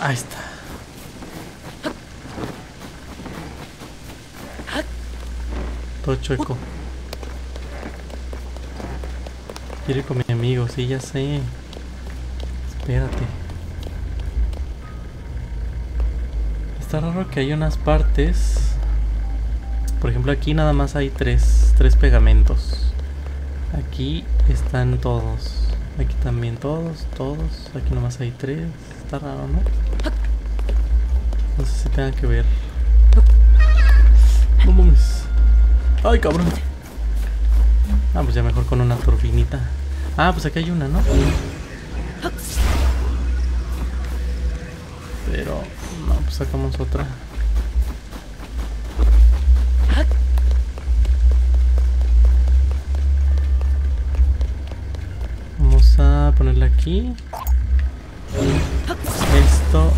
Ahí está. Todo chueco. Quiero ir con mi amigo, sí, ya sé. Espérate. Está raro que hay unas partes. Por ejemplo, aquí nada más hay tres pegamentos. Aquí están todos. Aquí también todos. Aquí nada más hay tres. Está raro, ¿no? No sé si tenga que ver. No mames. Ay, cabrón. Ah, pues ya mejor con una turbinita. Ah, pues aquí hay una, ¿no? Pero... no, pues sacamos otra. Vamos a ponerla aquí. Esto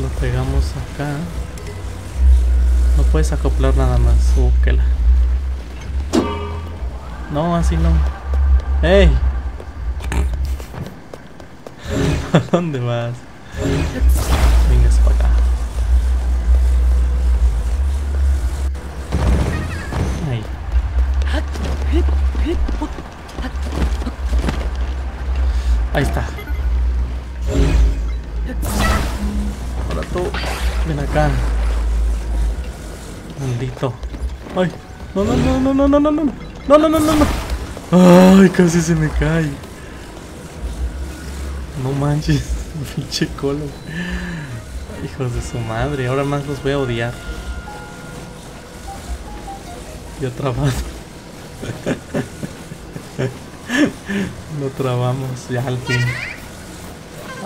lo pegamos acá. puedes acoplar nada más. Búsquela. No, así no. ¡Ey! ¿A dónde vas? Vengas para acá. Ahí. Ahí está. Ahora tú, ven acá. Maldito. Ay, no, no, no, no, no, no, no, no, no, no, no, no. Ay, casi se me cae. No manches, pinche Kologs. Hijos de su madre, ahora más los voy a odiar. Ya trabamos. Lo trabamos, ya al fin.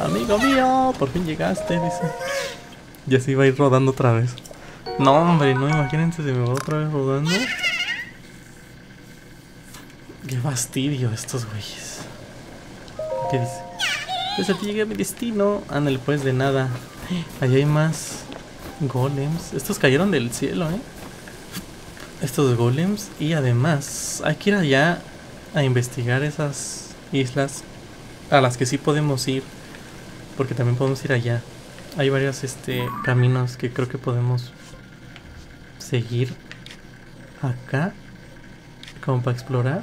Amigo mío, por fin llegaste, dice. Ya se iba a ir rodando otra vez. No, hombre, no, imagínense si me va otra vez rodando. Qué fastidio estos güeyes. ¿Qué dice? Pues aquí llegué a mi destino. Ándale pues, de nada. Allá hay más golems. Estos cayeron del cielo, ¿eh? Estos golems. Y además, hay que ir allá a investigar esas islas a las que sí podemos ir. Porque también podemos ir allá. Hay varios caminos que creo que podemos seguir acá. Como para explorar.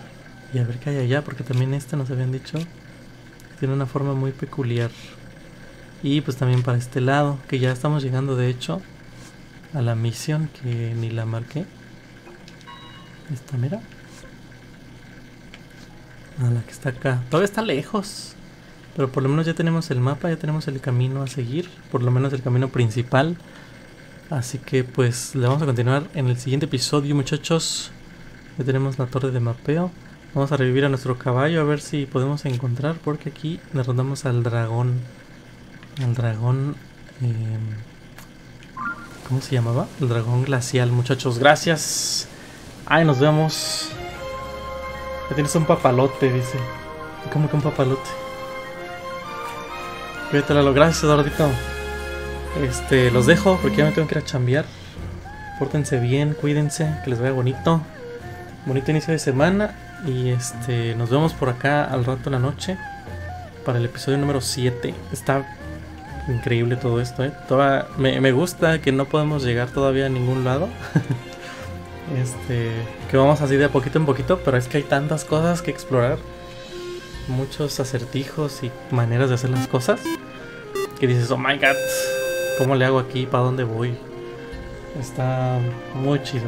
Y a ver qué hay allá. Porque también nos habían dicho. Tiene una forma muy peculiar. Y pues también para este lado, que ya estamos llegando de hecho a la misión que ni la marqué. Esta mera. A la que está acá. Todavía está lejos. Pero por lo menos ya tenemos el mapa, ya tenemos el camino a seguir. Por lo menos el camino principal. Así que pues le vamos a continuar en el siguiente episodio, muchachos. Ya tenemos la torre de mapeo. Vamos a revivir a nuestro caballo a ver si podemos encontrar, porque aquí derrotamos al dragón. Al dragón... ¿cómo se llamaba? El dragón glacial, muchachos. Gracias. Ahí nos vemos. Ya tienes un papalote, dice. ¿Cómo que un papalote? Cuídate, Lalo. Gracias, Doradito. Los dejo porque ya me tengo que ir a chambear. Pórtense bien, cuídense, que les vaya bonito. Bonito inicio de semana. Y nos vemos por acá al rato en la noche para el episodio número 7. Está increíble todo esto, ¿eh? Me gusta que no podemos llegar todavía a ningún lado. Que vamos así de poquito en poquito, pero es que hay tantas cosas que explorar. Muchos acertijos y maneras de hacer las cosas. Que dices, oh my god, ¿cómo le hago aquí? ¿Para dónde voy? Está muy chido.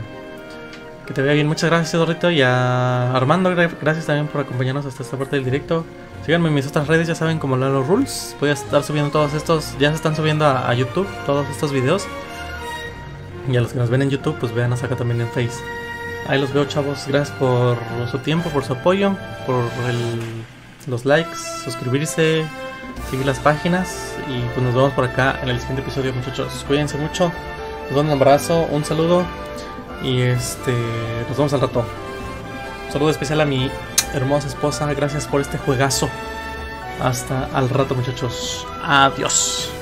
Que te vea bien, muchas gracias, Dorito, y a Armando, gracias también por acompañarnos hasta esta parte del directo. Síganme en mis otras redes, ya saben, como Lalo Rules. Voy a estar subiendo todos estos, ya se están subiendo a YouTube, todos estos videos. Y a los que nos ven en YouTube, pues vean acá también en Face. Ahí los veo, chavos, gracias por su tiempo, por su apoyo, por los likes, suscribirse, seguir las páginas. Y pues nos vemos por acá en el siguiente episodio, muchachos. Cuídense mucho, les doy un abrazo, un saludo. Y nos vemos al rato. Un saludo especial a mi hermosa esposa. Gracias por este juegazo. Hasta al rato, muchachos. Adiós.